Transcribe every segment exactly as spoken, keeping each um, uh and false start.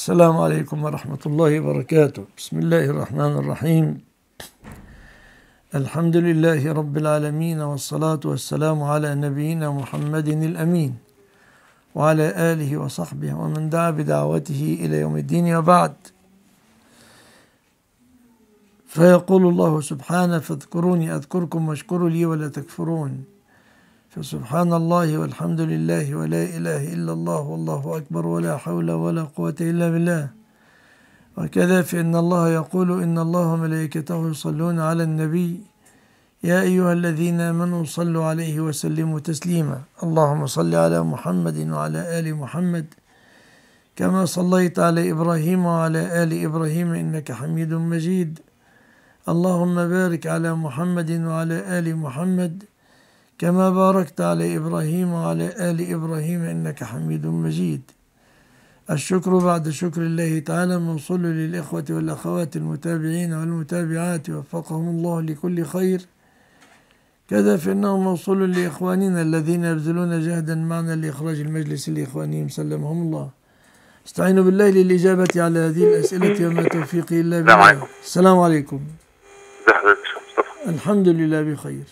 السلام عليكم ورحمة الله وبركاته. بسم الله الرحمن الرحيم. الحمد لله رب العالمين، والصلاة والسلام على نبينا محمد الأمين وعلى آله وصحبه ومن دعا بدعوته إلى يوم الدين، وبعد. فيقول الله سبحانه: فاذكروني أذكركم واشكروا لي ولا تكفرون. فسبحان الله والحمد لله ولا إله إلا الله والله أكبر ولا حول ولا قوة إلا بالله. وكذا فإن الله يقول: إن الله وملائكته يصلون على النبي يا أيها الذين آمنوا صلوا عليه وسلموا تسليما. اللهم صل على محمد وعلى آل محمد كما صليت على إبراهيم وعلى آل إبراهيم إنك حميد مجيد. اللهم بارك على محمد وعلى آل محمد كما باركت على إبراهيم وعلى آل إبراهيم إنك حميد مجيد. الشكر بعد شكر الله تعالى موصول للإخوة والأخوات المتابعين والمتابعات، وفقهم الله لكل خير. كذا فإنه موصول لإخواننا الذين يبذلون جهدا معنا لإخراج المجلس لإخوانهم سلمهم الله. استعينوا بالله للإجابة على هذه الأسئلة، وما توفيقي إلا بالله. السلام عليكم. ازي حضرتك يا شيخ مصطفى؟ الحمد لله بخير.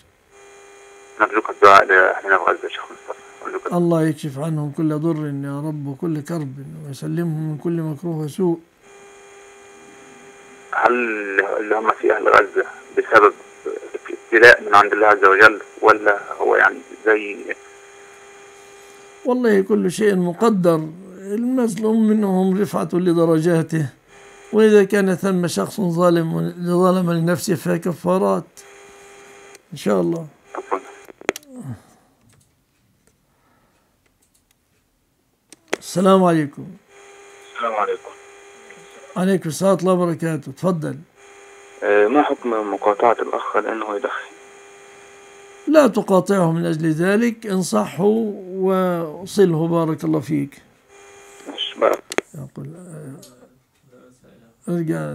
نرجوك الدعاء لأهلنا بغزة يا شيخ مصطفى. الله يكشف عنهم كل ضر يا رب وكل كرب، ويسلمهم من كل مكروه وسوء. هل اللي هم في أهل غزة بسبب ابتلاء من عند الله عز وجل، ولا هو يعني زي؟ والله كل شيء مقدر، المظلوم منهم رفعة لدرجاته، وإذا كان ثم شخص ظالم ظلم لنفسه فهي كفارات إن شاء الله. السلام عليكم. السلام عليكم. عليكم السلام ورحمة الله وبركاته. تفضل. ما حكم مقاطعة الأخ لأنه يدخن؟ لا تقاطعه من أجل ذلك، انصحه وصله بارك الله فيك. يقول ارجع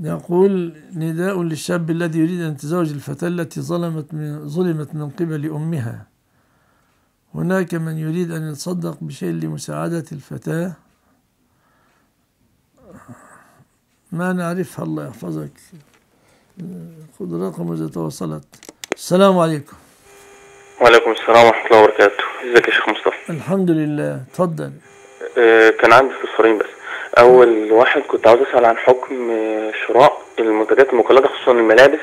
يقول: نداء للشاب الذي يريد أن يتزوج الفتاة التي ظلمت من ظلمت من قبل أمها. هناك من يريد أن يتصدق بشيء لمساعدة الفتاة ما نعرفها، الله يحفظك. خذ رقم إذا تواصلت. السلام عليكم. وعليكم السلام ورحمة الله وبركاته. ازيك يا شيخ مصطفى؟ الحمد لله. اتفضل. أه كان عندي استفسارين بس. أول واحد كنت عاوز أسأل عن حكم شراء المنتجات المقلدة خصوصا الملابس،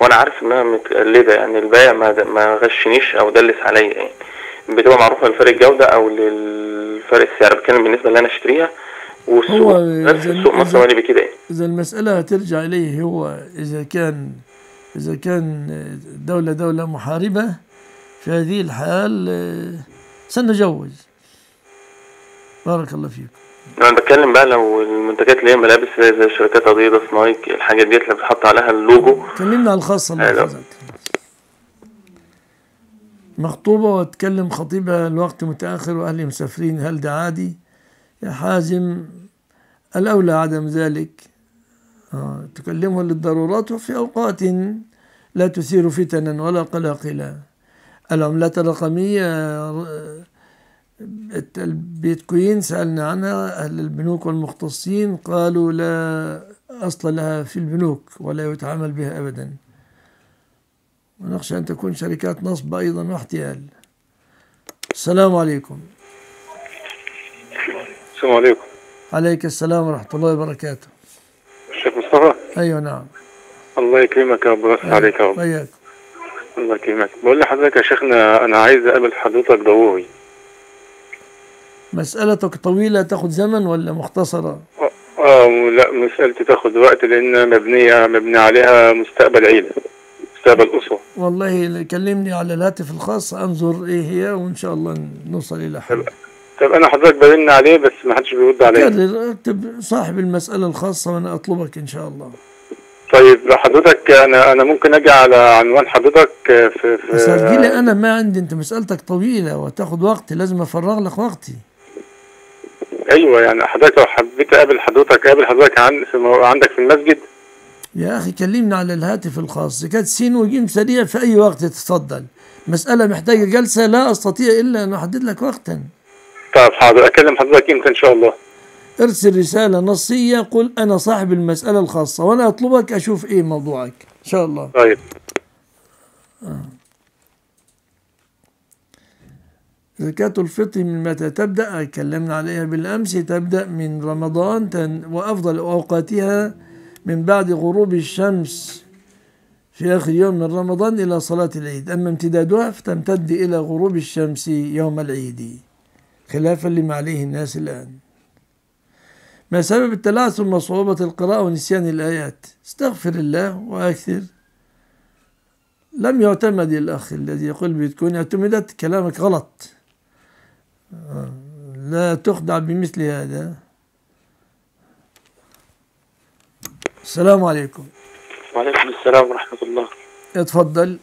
وأنا عارف إنها متقلدة، يعني البائع ما غشنيش أو دلس عليا، يعني بتبقى معروفة لفرق الجودة أو لفرق السعر، بتكلم بالنسبة اللي أنا اشتريها والسوق نفس السوق مصر مالي بكده. يعني إذا المسألة هترجع إليه هو، إذا كان إذا كان دولة دولة محاربة في هذه الحال سنجوز. بارك الله فيكم. أنا بتكلم بقى لو المنتجات اللي هي ملابس زي شركات أديداس، نايك، الحاجات ديت اللي بتحط عليها اللوجو. كلمنا على الخاصة اللي بتحط. مخطوبة وتكلم خطيبها الوقت متأخر وأهلي مسافرين، هل ده عادي؟ يا حازم الأولى عدم ذلك. آه. تكلمه للضرورات وفي أوقات لا تثير فتنا ولا قلاقلا. العملات الرقمية البيتكوين سألنا عنها أهل البنوك والمختصين، قالوا لا أصل لها في البنوك ولا يتعامل بها أبدا، ونخشى أن تكون شركات نصب أيضا واحتيال. السلام عليكم. السلام عليكم. عليك السلام ورحمة الله وبركاته. الشيخ مصطفى؟ أيوة نعم. الله يكرمك يا رب ويوسع عليك يا رب. حياك. الله يكرمك. بقول لحضرتك يا شيخنا أنا عايز أقابل حضرتك ضروري. مسألتك طويلة تاخد زمن ولا مختصرة؟ اه لا، مسألتي تاخد وقت لأن مبنية مبني عليها مستقبل عيلة، مستقبل أسرة. والله كلمني على الهاتف الخاص أنظر إيه هي، وإن شاء الله نوصل إلى حل. طب أنا حضرتك برن عليه بس ما حدش بيرد عليا. اكتب صاحب المسألة الخاصة وأنا أطلبك إن شاء الله. طيب حضرتك أنا أنا ممكن أجي على عنوان حضرتك في في بس هتجيلي أنا ما عندي، أنت مسألتك طويلة وتاخد وقت، لازم أفرغ لك وقتي. ايوه يعني حضرتك لو حبيت اقابل حضرتك اقابل حضرتك عن في عندك في المسجد. يا اخي كلمنا على الهاتف الخاص، كانت سين وجيم سريع في اي وقت. تتفضل. مسألة محتاجة جلسة، لا استطيع الا ان احدد لك وقتا. طيب حاضر، اكلم حضرتك امتى ان شاء الله؟ ارسل رسالة نصية قل انا صاحب المسألة الخاصة وانا اطلبك اشوف ايه موضوعك ان شاء الله. طيب زكاة الفطر من متى تبدأ؟ اتكلمنا عليها بالامس، تبدأ من رمضان وافضل اوقاتها من بعد غروب الشمس في آخر يوم من رمضان إلى صلاة العيد، أما امتدادها فتمتد إلى غروب الشمس يوم العيد خلافا لما عليه الناس الآن. ما سبب التلعثم وصعوبة القراءة ونسيان الآيات؟ استغفر الله وأكثر. لم يعتمد الأخ الذي يقول بيتكون اعتمدت، كلامك غلط، لا تخدع بمثل هذا. السلام عليكم. وعليكم السلام ورحمة الله. اتفضل.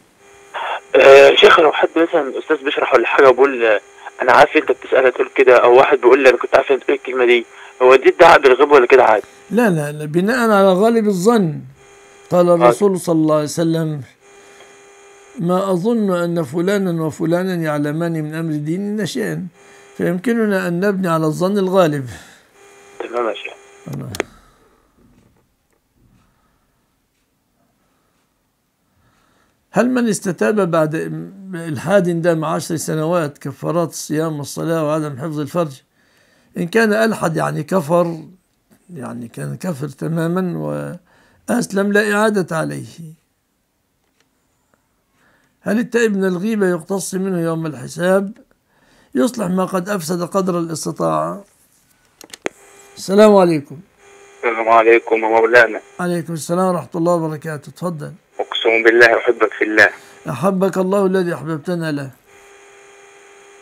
أه شيخ، لو حد مثلا أستاذ بيشرح ولا حاجة وبقول أنا عارف أنت بتسألها تقول كده، أو واحد بيقول لي أنا كنت عارف أنت تقول الكلمة دي، هو دي ادعاء بالغيب ولا كده عادي؟ لا لا لا، بناء على غالب الظن. قال الرسول صلى الله عليه وسلم: ما أظن أن فلانا وفلانا يعلمان من أمر ديننا شيئا، فيمكننا أن نبني على الظن الغالب. تمام يا شيخ. هل من استتاب بعد الحادي دام عشر سنوات كفارات الصيام والصلاة وعدم حفظ الفرج؟ إن كان ألحد يعني كفر، يعني كان كفر تماما وأسلم لا إعادة عليه. هل التائب من الغيبة يقتص منه يوم الحساب؟ يصلح ما قد أفسد قدر الاستطاعة. السلام عليكم. السلام عليكم يا مولانا. عليكم السلام ورحمة الله وبركاته. تفضل. أقسم بالله أحبك في الله. أحبك الله الذي أحببتنا له.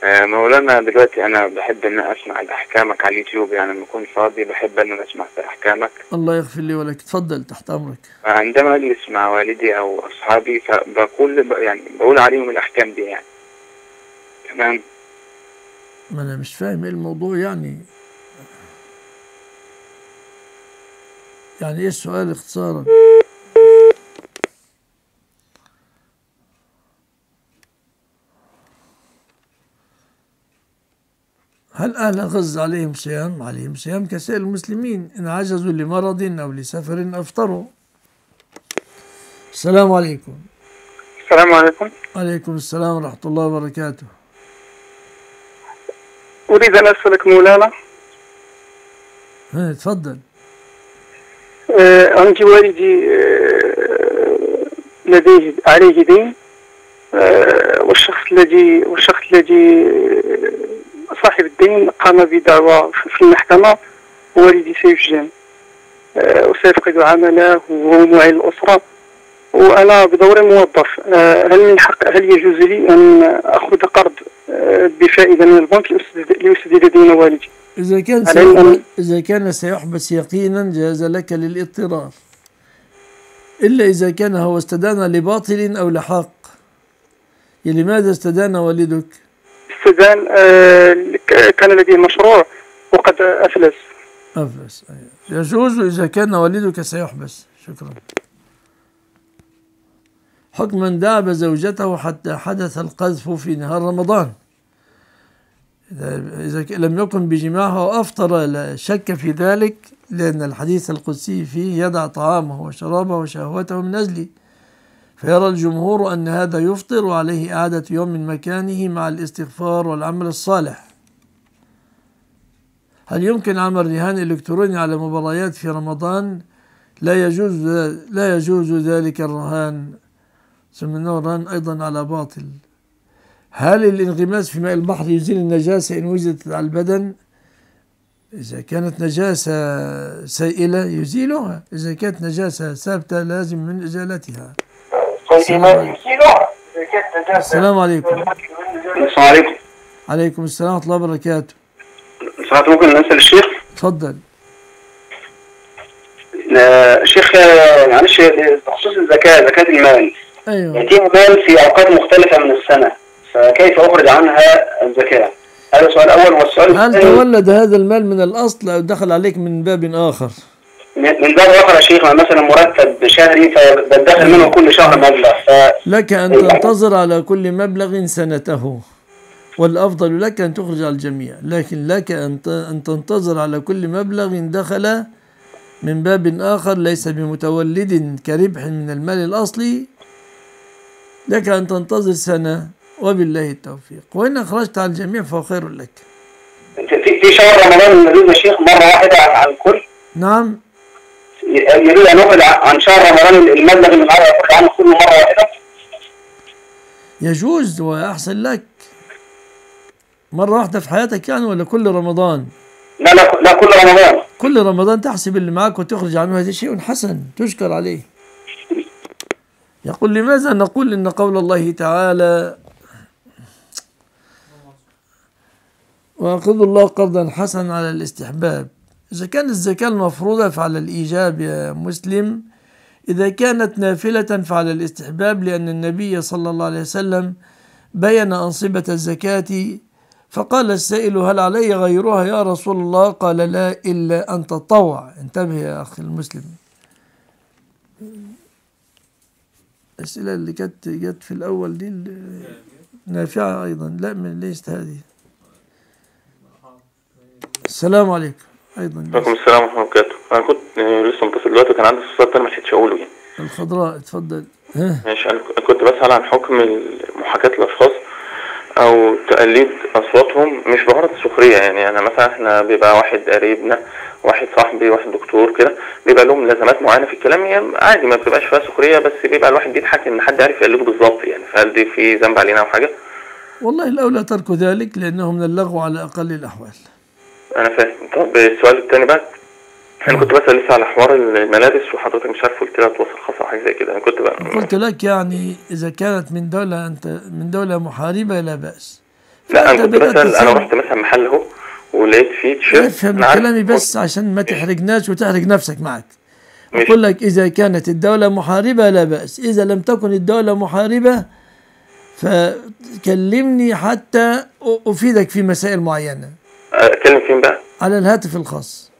آه مولانا، دلوقتي أنا بحب أن أسمع أحكامك على اليوتيوب، يعني لما أكون فاضي بحب أن أنا أسمع في أحكامك. الله يغفر لي ولك، تفضل تحت أمرك. آه عندما أجلس مع والدي أو أصحابي فبقول يعني بقول عليهم الأحكام دي يعني. تمام؟ ما أنا مش فاهم إيه الموضوع يعني. يعني إيه السؤال اختصارا؟ هل أهل غزة عليهم صيام؟ عليهم صيام كسائر المسلمين، إن عجزوا لمرض أو لسفر أفطروا. السلام عليكم. السلام عليكم. عليكم السلام ورحمة الله وبركاته. أريد أن أسألك مولانا. ها تفضل. أه عندي والدي أه لديه عليه دين، أه والشخص الذي والشخص الذي صاحب الدين قام بدعوى في المحكمة، والدي سيسجن أه وسيفقد عمله وهو معي الأسرة، وأنا بدوري موظف. أه هل من حق هل يجوز لي أن أخذ قرض أه بفائدة من البنك ليسدد دين والدي؟ إذا كان إذا كان سيحبس يقينا جاز لك للاضطرار، إلا إذا كان هو استدان لباطل أو لحق. لماذا استدان والدك؟ استدان آه كان لديه مشروع وقد أفلس. أفلس أيه. يجوز إذا كان والدك سيحبس. شكرا. حكم من دعب زوجته حتى حدث القذف في نهار رمضان، إذا لم يكن بجماعها وأفطر لا شك في ذلك، لأن الحديث القدسي فيه يدع طعامه وشرابه وشهوته من أجلي، فيرى الجمهور أن هذا يفطر وعليه إعادة يوم من مكانه مع الاستغفار والعمل الصالح. هل يمكن عمل رهان إلكتروني على مباريات في رمضان؟ لا يجوز لا يجوز ذلك الرهان، سميناه رهان أيضا على باطل. هل الانغماس في ماء البحر يزيل النجاسة إن وجدت على البدن؟ إذا كانت نجاسة سائلة يزيلها، إذا كانت نجاسة ثابتة لازم من إزالتها. السلام عليكم. السلام عليكم. السلام عليكم. عليكم السلام ورحمة الله وبركاته. سمعت ممكن نسأل الشيخ؟ اتفضل. الشيخ معلش بخصوص الزكاة، زكاة المال. أيوه. يأتيها مال في أوقات مختلفة من السنة، فكيف أخرج عنها الزكاة؟ هذا السؤال الأول. والسؤال الثاني: هل تولد هذا المال من الأصل أو دخل عليك من باب آخر؟ من باب آخر يا شيخ، مثلا مرتب شهري فبدخل منه كل شهر مبلغ، ف لك أن تنتظر على كل مبلغ سنته والأفضل لك أن تخرج على الجميع، لكن لك أن تنتظر على كل مبلغ دخل من باب آخر ليس بمتولد كربح من المال الأصلي، لك أن تنتظر سنة وبالله التوفيق، وإن أخرجت على الجميع فخير لك. في شهر رمضان يريد الشيخ مرة واحدة على الكل؟ نعم، يريد أن أخرج عن شهر رمضان المبلغ اللي معايا أخرج عنه كله مرة واحدة؟ يجوز وأحسن لك. مرة واحدة في حياتك يعني ولا كل رمضان؟ لا لا لا كل رمضان. كل رمضان تحسب اللي معاك وتخرج عنه، هذا شيء حسن تشكر عليه. يقول لماذا نقول إن قول الله تعالى وأخذ الله قرضا حسنا على الاستحباب؟ إذا كانت الزكاة المفروضة فعلى الإيجاب يا مسلم، إذا كانت نافلة فعلى الاستحباب، لأن النبي صلى الله عليه وسلم بيّن أنصبة الزكاة فقال السائل هل علي غيرها يا رسول الله؟ قال لا إلا أن تطوع. انتبه يا أخي المسلم، الأسئلة اللي كانت جت في الأول دي نافعة أيضا. لا من ليست هذه. السلام عليكم. ايضا وعليكم السلام ورحمه الله وبركاته. انا كنت لسه متصل دلوقتي وكان عندي استفسار تاني ما لحقتش اقوله يعني. الخضراء اتفضل. ماشي، انا كنت بسال عن حكم محاكاه الاشخاص او تقليد اصواتهم مش بغرض السخريه، يعني انا مثلا احنا بيبقى واحد قريبنا واحد صاحبي واحد دكتور كده بيبقى لهم لازمات معينه في الكلام، يعني عادي ما بتبقاش فيها سخريه، بس بيبقى الواحد بيضحك ان حد عارف يقلده بالظبط يعني، فهل دي في ذنب علينا او حاجه؟ والله الاولى ترك ذلك لانه من اللغو على اقل الاحوال. أنا فاهم. طب السؤال التاني بقى، أنا كنت بسأل لسه على حوار الملابس وحضرتك مش عارف قلت لها توصل خاصة حاجة زي كده، أنا كنت بقى قلت لك يعني إذا كانت من دولة أنت من دولة محاربة لا بأس. لا أنا كنت بسأل، أنا رحت مثلا محل أهو ولقيت فيه تيشيرت. افهم كلامي بس عشان ما تحرجناش وتحرج نفسك معاك. بقول لك إذا كانت الدولة محاربة لا بأس، إذا لم تكن الدولة محاربة فكلمني حتى أفيدك في مسائل معينة. اتكلم فين بقى؟ على الهاتف الخاص.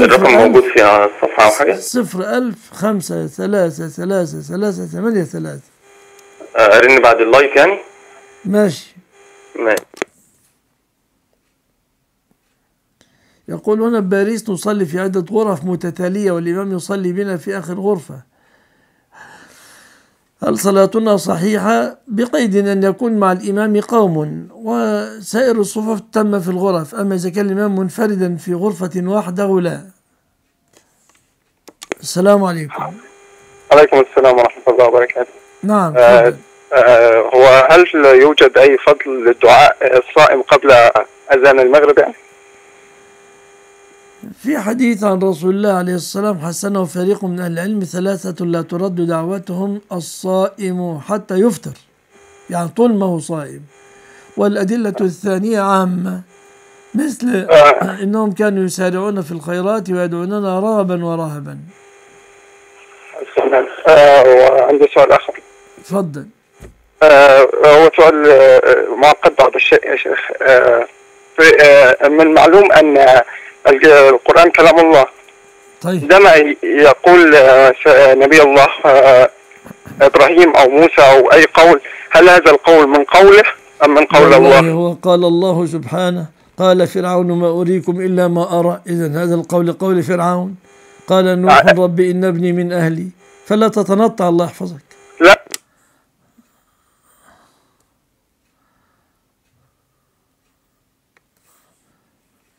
الرقم موجود في الصفحه او حاجه؟ صفر ألف خمسة ثلاثة ثلاثة ثلاثة ثمانية ثلاثة. ارن بعد اللايك يعني؟ ماشي ماشي. يقول هنا بباريس نصلي في عده غرف متتاليه والامام يصلي بنا في اخر غرفه، هل صلاتنا صحيحة بقيد أن يكون مع الإمام قوم وسائر الصفوف تم في الغرف، أما إذا كان الإمام منفردا في غرفة وحده لا. السلام عليكم. عليكم السلام ورحمة الله وبركاته. نعم. آه آه هو هل يوجد أي فضل للدعاء الصائم قبل أذان المغرب يعني؟ في حديث عن رسول الله عليه السلام حسنه فريق من أهل العلم ثلاثة لا ترد دعوتهم الصائم حتى يفطر، يعني طول ما هو صائم. والأدلة الثانية عامة، مثل أنهم كانوا يسارعون في الخيرات ويدعوننا رغبا ورهبا. وعندي سؤال آخر. تفضل. هو سؤال معقد بعض الشيء يا شيخ. من المعلوم أن القرآن كلام الله. طيب. عندما يقول نبي الله إبراهيم أو موسى أو أي قول، هل هذا القول من قوله أم من قول الله؟ هو قال الله سبحانه قال فرعون ما أريكم إلا ما أرى، إذن هذا القول قول فرعون. قال نوح رب إن ابني من أهلي فلا تتنطع، الله يحفظك. لا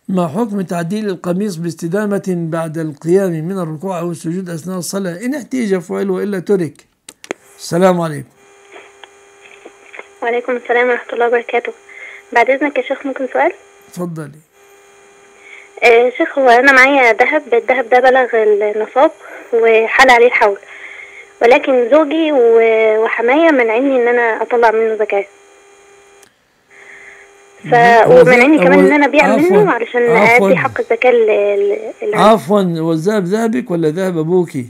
ما حكم تعديل القميص باستدامة بعد القيام من الركوع أو السجود أثناء الصلاة؟ إن احتيج فعل وإلا ترك. السلام عليكم. وعليكم السلام ورحمة الله وبركاته. بعد إذنك يا شيخ ممكن سؤال؟ اتفضلي. آه شيخ، هو أنا معايا ذهب، الذهب ده بلغ النصاب وحال عليه الحول، ولكن زوجي وحماية منعني إن أنا أطلع منه زكاة، ف ومنعني كمان ان انا ابيع منه علشان ادي حق الزكاه. عفوا، هو الذهب ذهبك ولا ذهب ابوكي؟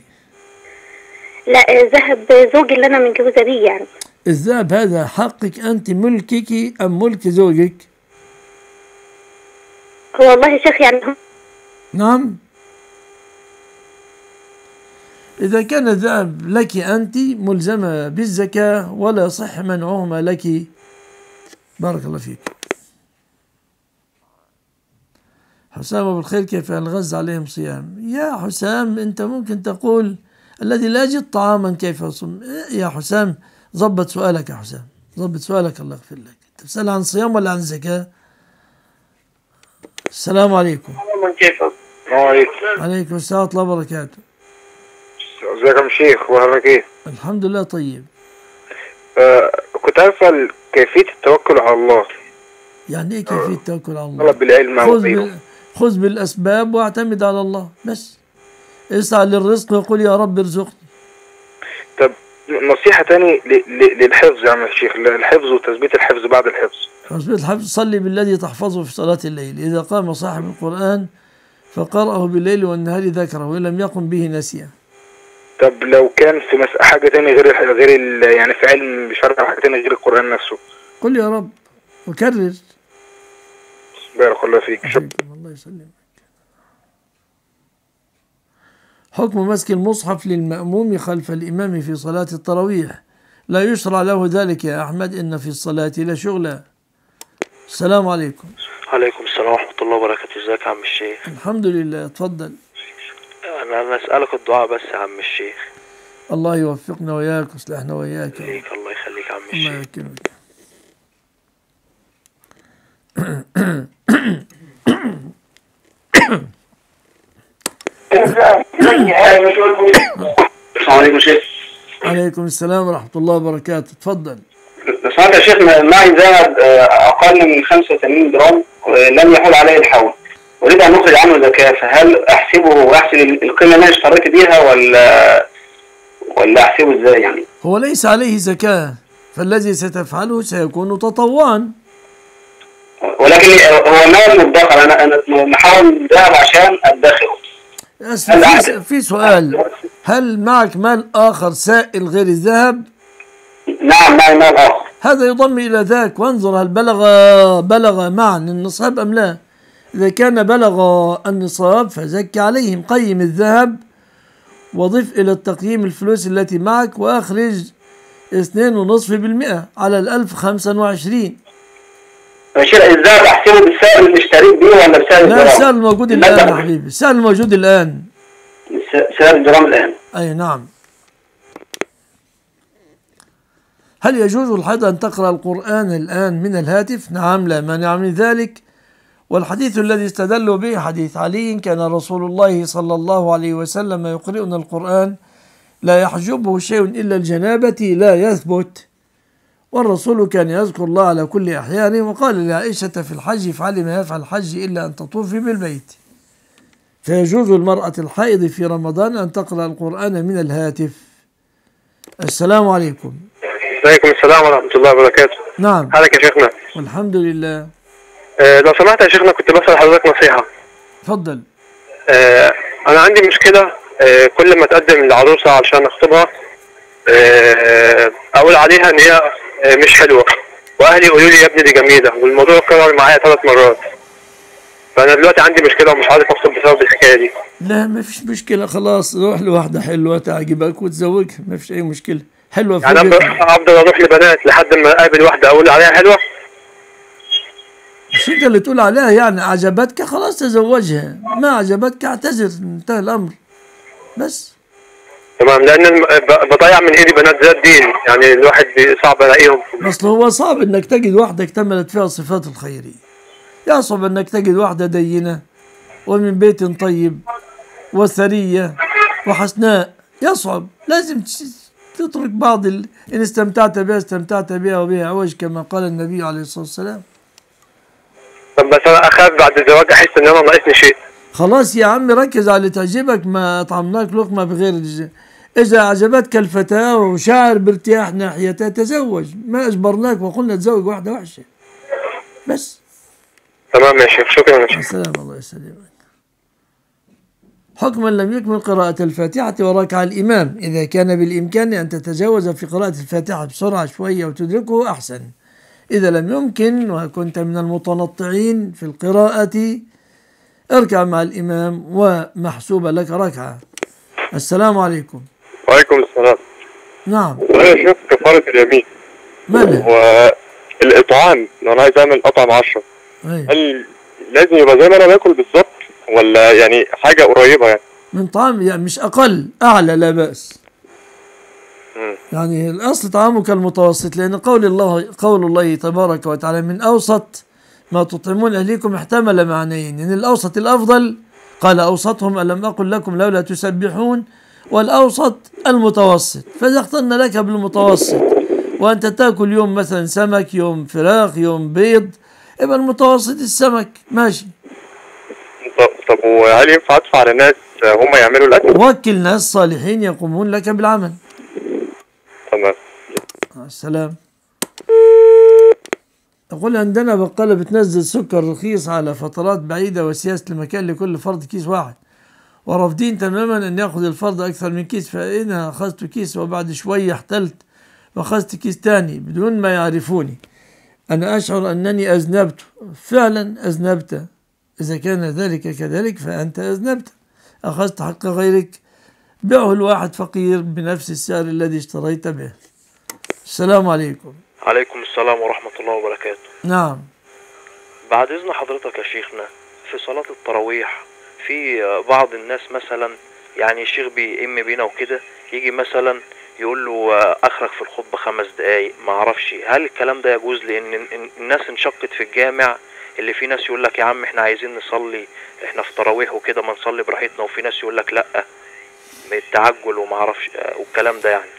لا ذهب زوجي اللي انا متجوزه بيه يعني. الذهب هذا حقك انت، ملكك ام ملك زوجك؟ هو والله يا شيخ يعني. نعم. اذا كان الذهب لك انت ملزمه بالزكاه ولا صح منعهما لك. بارك الله فيك. حسام أبو الخير كيف أنغز عليهم صيام؟ يا حسام أنت ممكن تقول الذي لا يجد طعاما كيف يصوم؟ يا حسام ضبط سؤالك، يا حسام ضبط سؤالك الله يغفر لك. أنت بتسأل عن صيام ولا عن زكاة؟ السلام عليكم. كيف؟ السلام عليكم. وعليكم السلام ورحمة الله وبركاته. ازيك يا شيخ، اخبارك ايه؟ الحمد لله طيب. آه كنت عايز اسأل كيفية التوكل على الله. يعني ايه كيفية التوكل على الله؟ طلب العلم. خذ, بال... خذ بالأسباب واعتمد على الله بس. اسعى للرزق وقل يا رب ارزقني. طب نصيحة تاني ل... ل... للحفظ يا عم الشيخ، للحفظ وتثبيت الحفظ بعد الحفظ. تثبيت الحفظ، صلي بالذي تحفظه في صلاة الليل، إذا قام صاحب القرآن فقرأه بالليل والنهار ذكره وإن لم يقم به نسيه. طب لو كان في مس... حاجة تانية غير غير ال... يعني في علم شرع حاجة تانية غير القرآن نفسه. قل يا رب وكرر. بارك الله فيك. شكرا. الله يسلمك. حكم مسك المصحف للمأموم خلف الإمام في صلاة التراويح، لا يشرع له ذلك يا أحمد، إن في الصلاة لشغلا. السلام عليكم. وعليكم السلام ورحمة الله وبركاته. ازيك يا عم الشيخ؟ الحمد لله. اتفضل. أنا أنا أسألك الدعاء بس يا عم الشيخ. الله يوفقنا وإياك ويصلحنا وإياك. ليك الله يخليك يا عم الشيخ. الله يكرمك. السلام عليكم يا شيخ. وعليكم السلام ورحمة الله وبركاته، اتفضل. لو سمحت يا شيخ، معي ذهب أقل من خمسة وثمانين جرام لم يحول عليه الحول. أريد أن أخرج عنه زكاة، فهل أحسبه وأحسب القيمة اللي أنا اشتريت بيها ولا ولا أحسبه إزاي يعني؟ هو ليس عليه زكاة، فالذي ستفعله سيكون تطوعا. ولكن هو مال مدخر، أنا أنا محاول الذهب عشان أدخره. في, في سؤال، هل معك مال آخر سائل غير الذهب؟ نعم معي مال آخر. هذا يضم إلى ذاك، وانظر هل بلغ بلغ معا النصاب أم لا؟ إذا كان بلغ النصاب فزكي عليهم، قيم الذهب وضف إلى التقييم الفلوس التي معك وأخرج اثنين ونصف بالمئة على الألف خمسة وعشرين. الذهب أحسبه بالسعر اللي اشتريت بيه ولا بسعر الجرام؟ لا، السعر الموجود الآن يا حبيبي، السعر الموجود الآن. سعر الجرام الآن. أي نعم. هل يجوز الحائض أن تقرأ القرآن الآن من الهاتف؟ نعم لا مانع من ذلك. والحديث الذي استدلوا به حديث علي، كان رسول الله صلى الله عليه وسلم يقرئنا القرآن لا يحجبه شيء إلا الجنابة لا يثبت، والرسول كان يذكر الله على كل أحيانه، وقال لعائشة في الحج افعلي ما يفعل الحج إلا أن تطوفي بالبيت. فيجوز المرأة الحائض في رمضان أن تقرأ القرآن من الهاتف. السلام عليكم. وعليكم السلام ورحمة الله وبركاته. نعم. حالك يا شيخنا؟ والحمد لله. لو سمحت يا شيخنا كنت بسأل حضرتك نصيحة. اتفضل. آه أنا عندي مشكلة، آه كل ما أتقدم للعروسة علشان أخطبها آه أقول عليها إن هي آه مش حلوة، وأهلي يقولوا لي يا ابني دي جميلة، والموضوع اتكرر معايا ثلاث مرات. فأنا دلوقتي عندي مشكلة ومش عارف أخطب بسبب الحكاية دي. لا مفيش مشكلة، خلاص روح لواحدة حلوة تعجبك وتزوجها، مفيش أي مشكلة. حلوة يعني أنا أفضل أروح لبنات لحد ما أقابل واحدة أقول عليها حلوة؟ مش انت اللي تقول عليها، يعني اعجبتك خلاص تزوجها، ما اعجبتك اعتذر، انتهى الامر بس. تمام، لان بضيع من ايدي بنات ذات دين، يعني الواحد صعب الاقيهم. اصل هو صعب انك تجد واحده اكتملت فيها الصفات الخيريه. يصعب انك تجد واحده دينه ومن بيت طيب وثريه وحسناء، يصعب، لازم تترك بعض ال... ان استمتعت بها استمتعت بها وبها عوج كما قال النبي عليه الصلاه والسلام. طب بس انا اخاف بعد الزواج احس ان انا ناقصني شيء. خلاص يا عم ركز على اللي تعجبك، ما اطعمناك لقمه بغير الج... اذا اعجبتك الفتاه وشعر بارتياح ناحيتها تزوج، ما اجبرناك وقلنا تزوج واحده وحشه. بس. تمام يا شيخ، شكرا يا شيخ. السلام، الله يسلمك. حكما لم يكمل قراءة الفاتحة وركع الإمام، إذا كان بالإمكان أن تتجاوز في قراءة الفاتحة بسرعة شوية وتدركه أحسن. إذا لم يمكن وكنت من المتنطعين في القراءة اركع مع الإمام ومحسوبة لك ركعة. السلام عليكم. وعليكم السلام. نعم. أنا شفت كفارة اليمين. ماذا؟ الاطعام، لو انا عايز اعمل اطعم عشرة، هل لازم يبقى زي ما انا باكل بالظبط ولا يعني حاجه قريبه يعني من طعام، يعني مش اقل، اعلى لا باس. يعني الاصل طعامك المتوسط، لان قول الله قول الله تبارك وتعالى من اوسط ما تطعمون اهليكم احتمل معنيين، يعني الاوسط الافضل، قال اوسطهم الم اقل لكم لولا تسبحون، والاوسط المتوسط. فاذا اخترنا لك بالمتوسط وانت تاكل يوم مثلا سمك، يوم فراخ، يوم بيض، يبقى المتوسط السمك ماشي. طب وهل ينفع ادفع لناس هم يعملوا الاكل؟ وكل ناس صالحين يقومون لك بالعمل. تمام. مع السلامة. أقول عندنا بقالة بتنزل سكر رخيص على فترات بعيدة وسياسة المكان لكل فرد كيس واحد، ورافضين تماما أن يأخذ الفرد أكثر من كيس، فأنا أخذت كيس وبعد شوية احتلت وأخذت كيس تاني بدون ما يعرفوني. أنا أشعر أنني أذنبت، فعلا أذنبت، إذا كان ذلك كذلك فأنت أذنبت، أخذت حق غيرك، بيعه الواحد فقير بنفس السعر الذي اشتريت به. السلام عليكم. عليكم السلام ورحمة الله وبركاته. نعم. بعد إذن حضرتك يا شيخنا، في صلاة التراويح في بعض الناس مثلا يعني الشيخ بيئم بينا وكده، يجي مثلا يقول له أخرج في الخطبة خمس دقايق ما أعرفش، هل الكلام ده يجوز؟ لأن الناس انشقت في الجامع، اللي في ناس يقول لك يا عم احنا عايزين نصلي، احنا في تراويح وكده ما نصلي براحتنا، وفي ناس يقول لك لأ التعجل وما اعرفش والكلام ده. يعني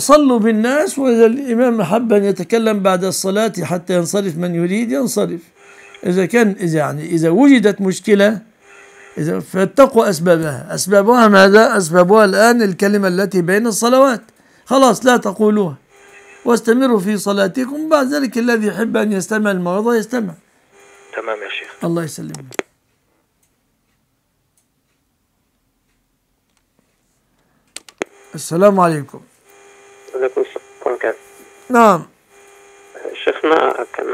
صلوا بالناس، واذا الامام حب ان يتكلم بعد الصلاه حتى ينصرف من يريد ينصرف، اذا كان اذا يعني اذا وجدت مشكله، اذا فاتقوا اسبابها. اسبابها ماذا؟ اسبابها الان الكلمه التي بين الصلوات، خلاص لا تقولوها واستمروا في صلاتكم، بعد ذلك الذي يحب ان يستمع الموعظه يستمع. تمام يا شيخ، الله يسلمك. السلام عليكم. وعليكم السلام ورحمة الله. نعم. شيخنا، كان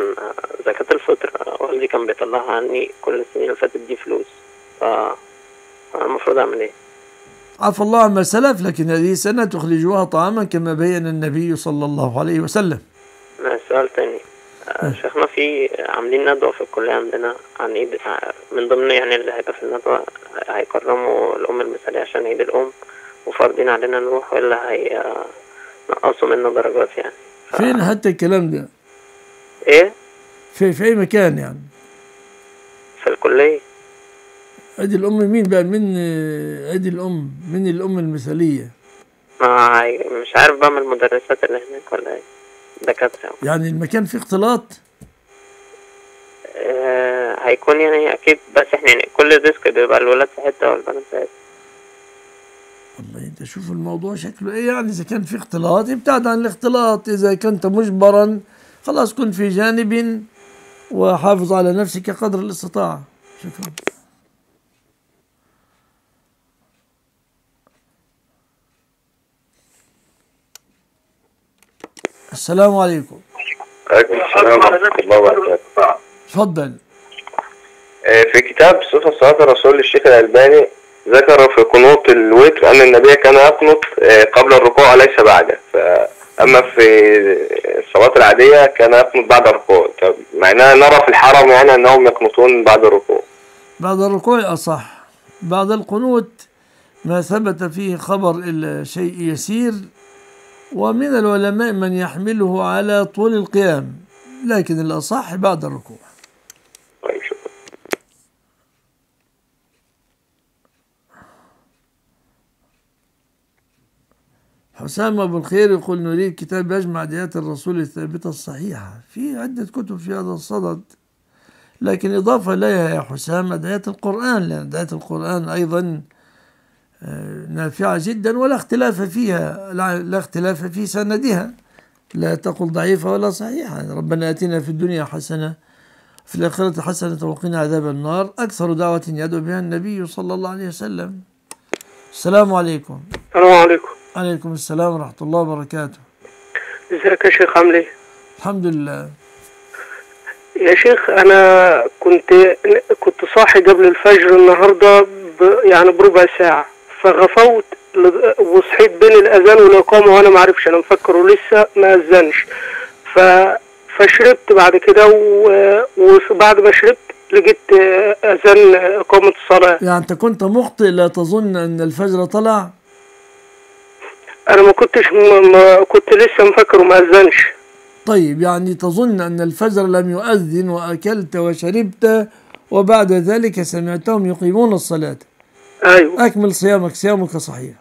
زكاة الفطر والدي كان بيطلعها عني كل السنين اللي فاتت دي فلوس، فأنا المفروض أعمل إيه؟ عفى الله عما سلف، لكن هذه السنة تخرجوها طعاما كما بين النبي صلى الله عليه وسلم. سؤال تاني. أه. شيخنا، في عاملين ندوة في الكلية عندنا عن عيد، من ضمن يعني اللي هيبقى في الندوة هيكرموا الأم المثالية عشان عيد الأم، وفرضين علينا نروح ولا هينقصوا منا درجات يعني. ف... فين حتى الكلام ده؟ ايه؟ في في اي مكان يعني؟ في الكلية. عيد الأم مين بقى؟ من عيد الأم؟ من الأم المثالية؟ ما مش عارف بقى من المدرسات اللي هناك ولا ايه؟ دكاترة يعني. المكان فيه اختلاط؟ آه هيكون يعني أكيد، بس احنا يعني كل ديسك بيبقى الولاد في حتة والبنات في حتة. والله انت شوف الموضوع شكله ايه، يعني اذا كان في اختلاط ابتعد عن الاختلاط، اذا كنت مجبرا خلاص كن في جانب وحافظ على نفسك قدر الاستطاعه. شكرا. السلام عليكم. وعليكم السلام ورحمه الله وبركاته. تفضل. في كتاب صفه صلاه الرسول للشيخ الالباني ذكر في قنوت الوتر أن النبي كان يقنط قبل الركوع وليس بعده، فأما في الصلاة العادية كان يقنط بعد الركوع، معناه نرى في الحرم يعني أنهم يقنطون بعد الركوع. بعد الركوع أصح، بعد القنوت ما ثبت فيه خبر إلا شيء يسير، ومن العلماء من يحمله على طول القيام، لكن الأصح بعد الركوع. طيب شكرا. حسام أبو الخير يقول نريد كتاب يجمع ديات الرسول الثابتة الصحيحة، في عدة كتب في هذا الصدد، لكن إضافة لها يا حسام أدعية القرآن، لأن أدعية القرآن أيضا نافعة جدا ولا اختلاف فيها، لا اختلاف في سندها، لا تقل ضعيفة ولا صحيحة. ربنا آتنا في الدنيا حسنة في الآخرة حسنة وقنا عذاب النار، أكثر دعوة يدعو بها النبي صلى الله عليه وسلم. السلام عليكم. السلام عليكم. عليكم السلام ورحمة الله وبركاته. ازيك يا شيخ، عامل ايه؟ الحمد لله. يا شيخ، أنا كنت كنت صاحي قبل الفجر النهاردة ب... يعني بربع ساعة، فغفوت ل... وصحيت بين الأذان والإقامة وأنا معرفش، أنا مفكره لسه ما أذنش، ف... فشربت بعد كده، وبعد ما شربت لقيت اذان اقامه الصلاه. يعني انت كنت مخطئ لا تظن ان الفجر طلع؟ انا ما كنتش ما كنت لسه مفكره ما اذنش. طيب يعني تظن ان الفجر لم يؤذن واكلت وشربت وبعد ذلك سمعتهم يقيمون الصلاه. ايوه. اكمل صيامك، صيامك صحيح.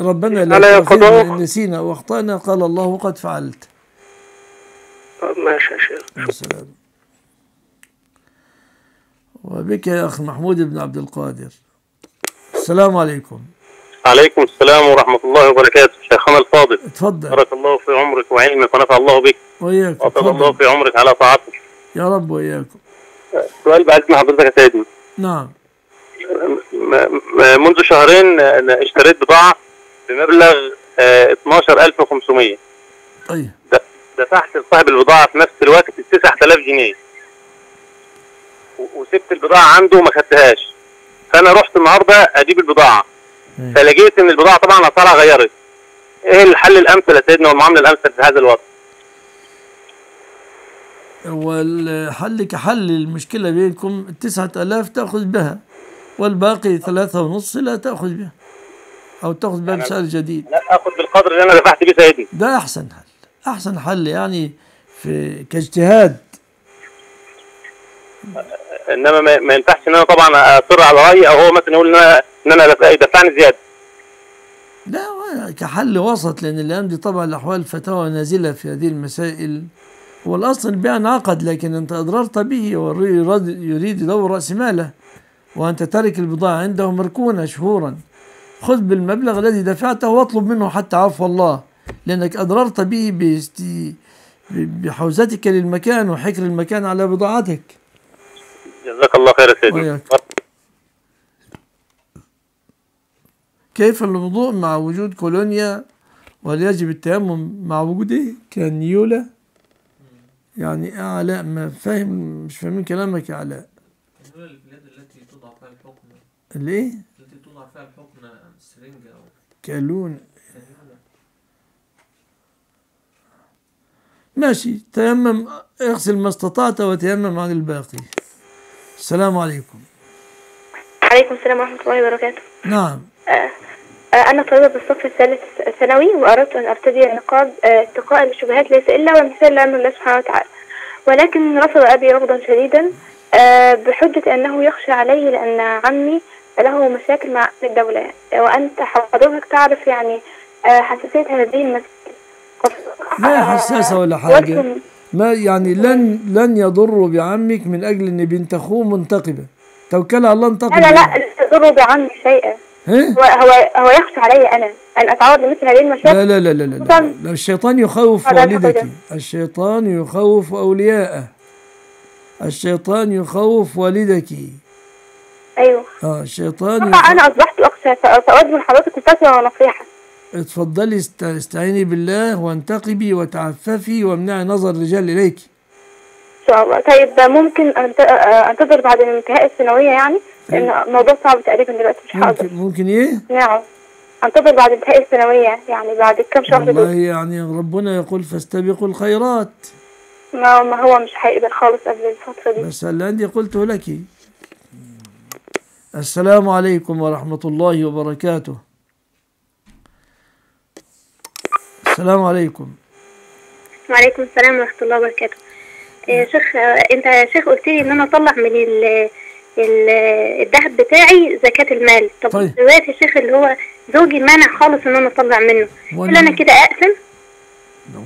ربنا لا تؤاخذنا إن نسينا واخطانا، قال الله وقد فعلت. ماشي يا شيخ. السلام. وبك يا أخ محمود بن عبد القادر. السلام عليكم. عليكم السلام ورحمة الله وبركاته. شيخنا الفاضل اتفضل. بارك الله في عمرك وعلمك ونفع الله بك وإياك، وفق الله في عمرك على طاعتك يا رب وإياكم. سؤال بعد ما حضرتك يا سيدي. نعم. منذ شهرين أنا اشتريت بضاعة بمبلغ اثناشر ألف وخمسمية. طيب. دفعت لصاحب البضاعة في نفس الوقت تسعة آلاف جنيه وسبت البضاعة عنده وما خدتهاش. فأنا رحت النهاردة أجيب البضاعة فلقيت إن البضاعة طبعًا أسعارها غيرت. إيه الحل الأمثل يا سيدنا والمعاملة الأمثل في هذا الوقت؟ هو الحل كحل المشكلة بينكم، التسعة آلاف تأخذ بها والباقي ثلاثة ونص لا تأخذ بها، أو تأخذ بها بسعر جديد. لا آخذ بالقدر اللي أنا دفعت بيه سيدي. ده أحسن حل. أحسن حل يعني في كاجتهاد. إنما ما ينفعش إن أنا طبعًا أصر على رأيي أو هو مثلًا يقول إن أنا إن أنا يدفعني زيادة. لا كحل وسط، لأن الأيام دي طبعًا الأحوال فتاوى نازلة في هذه المسائل، والأصل البيع انعقد لكن أنت أضررت به ويريد يدور رأس ماله، وأنت تارك البضاعة عنده مركونة شهورًا. خذ بالمبلغ الذي دفعته واطلب منه حتى عفو الله، لأنك أضررت به بحوزتك للمكان وحكر المكان على بضاعتك. جزاك الله خير يا سيدي. كيف الوضوء مع وجود كولونيا، وهل يجب التيمم مع وجود ايه؟ كانيولا؟ يعني علاء ما فاهم، مش فاهمين كلامك يا علاء. كانيولا البلاد التي توضع فيها الحقنة. الايه؟ التي توضع فيها الحقنة السرنجة أو كالون. ماشي، تيمم، اغسل ما استطعت وتيمم عن الباقي. السلام عليكم. عليكم السلام ورحمة الله وبركاته. نعم. آه أنا طالبة بالصف الثالث ثانوي، وأردت أن أرتدي النقاب اتقاء الشبهات ليس إلا وامتثال لأمر الله سبحانه وتعالى، ولكن رفض أبي رفضا شديدا آه بحجة أنه يخشى علي لأن عمي له مشاكل مع الدولة، وأنت حضرتك تعرف يعني آه حساسية هذه المسألة. لا حساسة ولا حاجة، ما يعني لن لن يضروا بعمك من أجل أن بنت أخوه منتقبة، توكل على الله انتقم. لا لا يضروا بعمي شيئا، هو هو يخشى علي أنا أن أتعرض لمثل هذه المشاكل. لا لا لا لا, لا, لا. الشيطان يخوف والدك، الشيطان يخوف أولياءه، الشيطان يخوف والدك. أيوه. آه الشيطان. طبعا أنا أصبحت أخشى، فأود من حضرتك مستشفى ونصيحة. اتفضلي، استعيني بالله وانتقبي وتعففي وامنعي نظر الرجال اليك. ان شاء الله. طيب ممكن انتظر بعد انتهاء الثانويه يعني؟ لان الموضوع صعب تقريبا دلوقتي مش حاضر. ممكن ايه؟ نعم انتظر بعد انتهاء الثانويه يعني بعد كام شهر دول. والله يعني ربنا يقول فاستبقوا الخيرات. ما ما هو مش هيقبل خالص قبل الفتره دي. بس اللي عندي قلته لك. السلام عليكم ورحمه الله وبركاته. السلام عليكم. وعليكم السلام ورحمة الله وبركاته. يا شيخ انت يا شيخ قلت لي ان انا اطلع من الذهب بتاعي زكاة المال، طب طيب. دلوقتي يا شيخ اللي هو زوجي مانع خالص ان انا اطلع منه، هل انا كده اقسم؟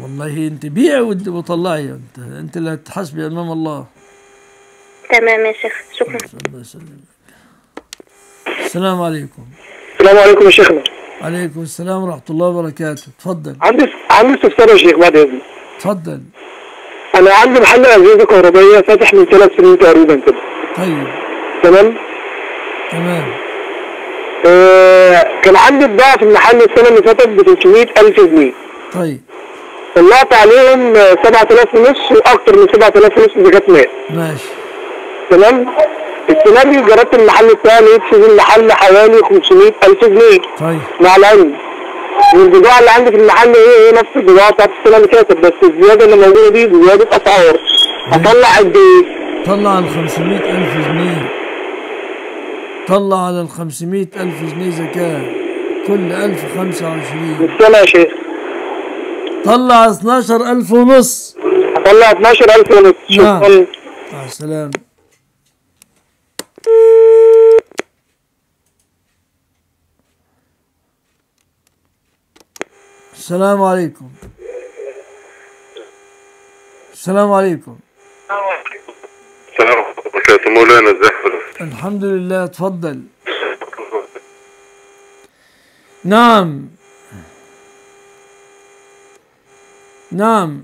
والله انت بيعي وطلعي، انت انت اللي هتتحاسبي امام الله. تمام يا شيخ، شكرا. الله يسلمك. السلام عليكم. السلام عليكم يا شيخنا. عليكم السلام ورحمة الله وبركاته، اتفضل. عندي عندي استفسار يا شيخ بعد إذنك. اتفضل. أنا عندي محل أجهزة كهربائية فاتح من ثلاث سنين تقريبا كده. طيب. تمام؟ تمام. آه كان عندي بضاعة في المحل السنة اللي فاتت ب ثلاثمية ألف جنيه. طيب. طلعت عليهم سبعة آلاف ونص وأكتر من سبعة آلاف ونص زكاة مال. ماشي. تمام؟ السنة دي جربت المحل بتاعي لقيت في المحل حوالي خمسمية ألف جنيه. طيب. مع العلم والبضاعه اللي عندي في المحل ايه هي نفس البضاعه بتاعت السنه اللي فاتت، بس الزياده اللي موجوده دي زياده اسعار. هطلع قد ايه؟ طلع على خمسمية ألف جنيه، طلع على خمسمية ألف جنيه زكاة، كل ألف خمسة وعشرين. بالسنة يا شيخ. طلع اتناشر ألف ونص. هطلع اتناشر ألف ونص. نعم. شكرا. مع السلامة. السلام عليكم. السلام عليكم. السلام عليكم. السلام ورحمة الله وبركاته. مولانا ازي حضرتك؟ الحمد لله. اتفضل. نعم نعم.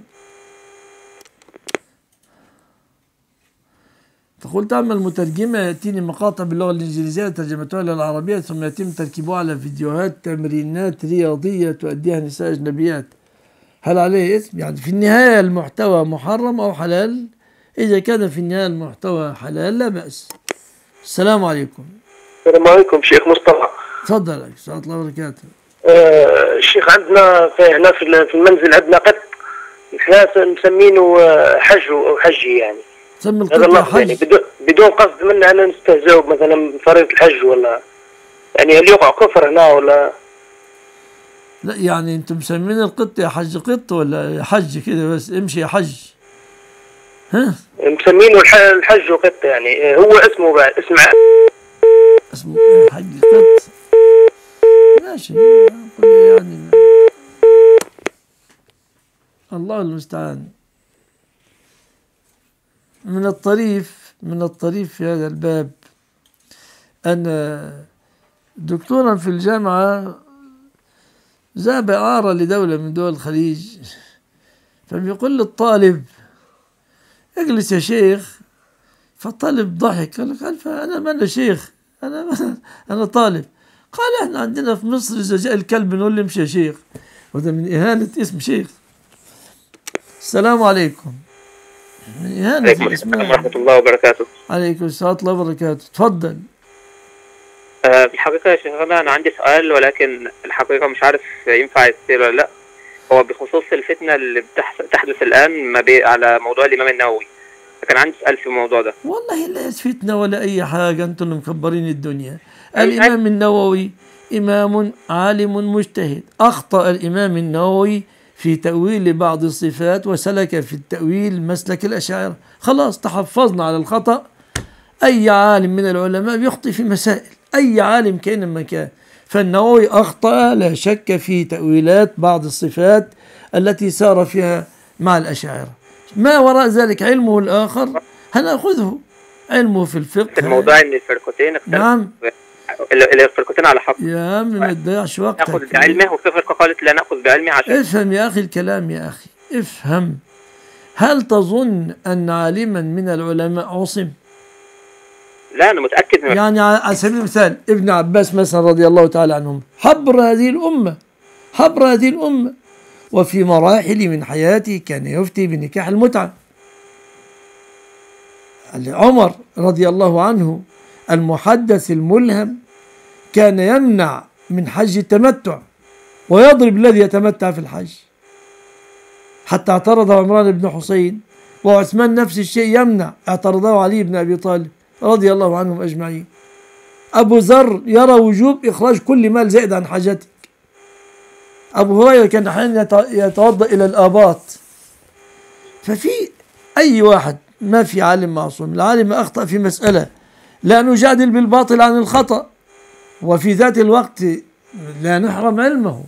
تقول تعمل مترجمة، يأتيني مقاطع باللغة الإنجليزية ترجمتها إلى العربية، ثم يتم تركيبها على فيديوهات تمرينات رياضية تؤديها نساء أجنبيات. هل عليه اسم؟ يعني في النهاية المحتوى محرم أو حلال؟ إذا كان في النهاية المحتوى حلال لا بأس. السلام عليكم. السلام عليكم شيخ مصطفى. تفضل يا شيخ. ورحمة الله وبركاته. آه الشيخ عندنا هنا في, في المنزل عندنا قط ثلاثة مسمينه حجو أو حجي، يعني تسمي القط حج يعني بدون قصد منه أنا نستهزئه مثلا من فريضة الحج، ولا يعني هل يقع كفر هنا ولا لا؟ يعني انتم مسمين القط يا حج قط ولا يا حج كده بس امشي يا حج؟ ها؟ مسمينه الحج قط، يعني هو اسمه بعد اسمه اسمه الحج قط. ماشي يعني الله المستعان. من الطريف من الطريف في هذا الباب أن دكتورا في الجامعة جاء بإعارة لدولة من دول الخليج، فبيقول للطالب اجلس يا شيخ، فالطالب ضحك قال لك أنا ما أنا شيخ، أنا ما أنا طالب. قال إحنا عندنا في مصر إذا جاء الكلب نقول له امشي يا شيخ، وهذا من إهانة اسم شيخ. السلام عليكم. من إهانة السلام ورحمة الله وبركاته. عليكم السلام ورحمة الله وبركاته. تفضل. أه بالحقيقة يا شيخ أنا عندي سؤال، ولكن الحقيقة مش عارف ينفع يصير ولا لأ. هو بخصوص الفتنة اللي بتحدث الآن ما بي على موضوع الإمام النووي، فكان عندي سؤال في الموضوع ده. والله لا فتنة ولا أي حاجة، أنتم اللي مكبرين الدنيا. الإمام النووي إمام عالم مجتهد، أخطأ الإمام النووي في تأويل بعض الصفات وسلك في التأويل مسلك الأشاعرة، خلاص تحفظنا على الخطأ. أي عالم من العلماء بيخطئ في مسائل، أي عالم كائن من كان، فالنووي أخطأ لا شك في تأويلات بعض الصفات التي سار فيها مع الأشاعرة. ما وراء ذلك علمه الآخر هنأخذه، علمه في الفقه. الموضوع إن الفرقتين اختلفوا. نعم. الفرقتين على حق. يا عم ما تضيعش وقتك. ناخذ بعلمه، وفي فرقه قالت لا ناخذ بعلمه عشان. افهم يا اخي الكلام يا اخي، افهم. هل تظن ان عالما من العلماء عصم؟ لا انا متاكد من يعني على سبيل المثال ابن عباس مثلا رضي الله تعالى عنهم، حبر هذه الامه، حبر هذه الامه، وفي مراحل من حياته كان يفتي بنكاح المتعه. عمر رضي الله عنه المحدث الملهم كان يمنع من حج التمتع ويضرب الذي يتمتع في الحج، حتى اعترضه عمران بن حسين، وعثمان نفس الشيء يمنع، اعترضه علي بن أبي طالب رضي الله عنهم أجمعين. أبو ذر يرى وجوب إخراج كل مال زائد عن حاجتك. أبو هريرة كان أحيانا يتوضأ إلى الآباط. ففي أي واحد، ما في عالم معصوم. العالم أخطأ في مسألة لا نجادل بالباطل عن الخطأ، وفي ذات الوقت لا نحرم علمه.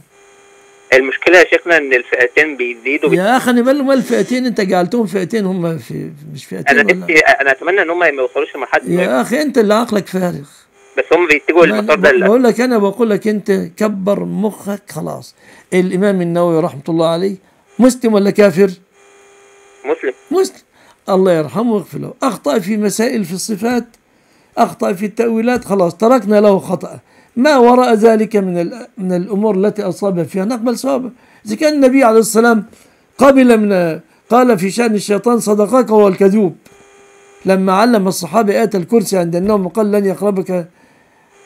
المشكلة يا شيخنا إن الفئتين بيزيدوا. يا أخي ما الفئتين؟ أنت جعلتهم فئتين، هم في مش فئتين. أنا نفسي أنا أتمنى إن هم ما يوصلوش لمرحلة. يا أخي أنت اللي عقلك فارغ. بس هم بيتجهوا للمسار ده. بقول لك أنا بقول لك أنت كبر مخك خلاص. الإمام النووي رحمة الله عليه مسلم ولا كافر؟ مسلم. مسلم. الله يرحمه ويغفر له، أخطأ في مسائل في الصفات، أخطأ في التأويلات، خلاص تركنا له خطأ. ما وراء ذلك من من الأمور التي أصاب فيها نقبل صوابه. إذا كان النبي عليه السلام قبل من قال في شأن الشيطان صدقك هو الكذوب، لما علم الصحابة آية الكرسي عند النوم وقال لن يقربك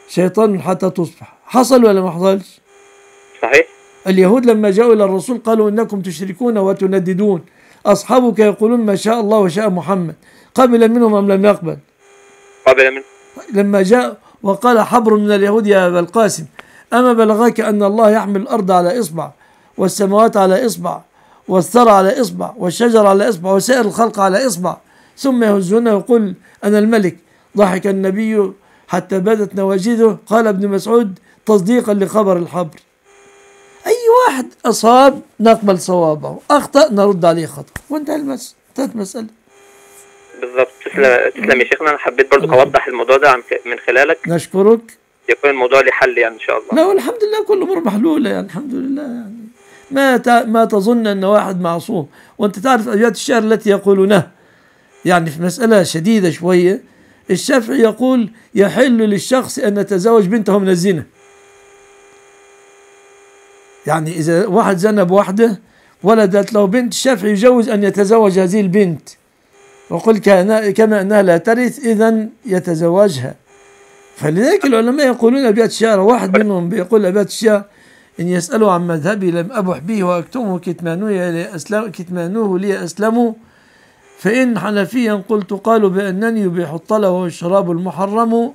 شيطان حتى تصبح، حصل ولا ما حصلش؟ صحيح. اليهود لما جاءوا إلى الرسول قالوا إنكم تشركون وتنددون، أصحابك يقولون ما شاء الله وشاء محمد، قبل منهم أم لم يقبل؟ قبل منهم. لما جاء وقال حبر من اليهود يا أبا القاسم أما بلغك أن الله يحمل الأرض على إصبع والسماوات على إصبع والثرى على إصبع والشجر على إصبع وسائر الخلق على إصبع ثم يهزونه ويقول أنا الملك. ضحك النبي حتى بدت نواجذه، قال ابن مسعود تصديقا لخبر الحبر. أي واحد أصاب نقبل صوابه، أخطأ نرد عليه خطأ، وانتهى المسألة، انتهت المسألة. بالضبط. تسلم تسلم يا شيخنا. أنا حبيت برضك أوضح الموضوع ده من خلالك، نشكرك، يكون الموضوع لي حل يعني إن شاء الله. لا الحمد لله كل أمور محلولة يعني الحمد لله يعني. ما ت... ما تظن أن واحد معصوم، وأنت تعرف أبيات الشعر التي يقولونها يعني في مسألة شديدة شوية. الشافعي يقول يحل للشخص أن يتزوج بنته من الزنا، يعني إذا واحد زنى بواحدة ولدت له بنت، الشافعي يجوز أن يتزوج هذه البنت، وقل كما أنها لا ترث إذا يتزوجها. فلذلك العلماء يقولون أبيات الشعر، واحد منهم بيقول أبيات الشعر إن يسألوا عن مذهبي لم أبح به وأكتمه كتمانوه لي أسلموا، فإن حنفيا قلت قالوا بأنني يبيح الطلا وهو الشراب المحرم،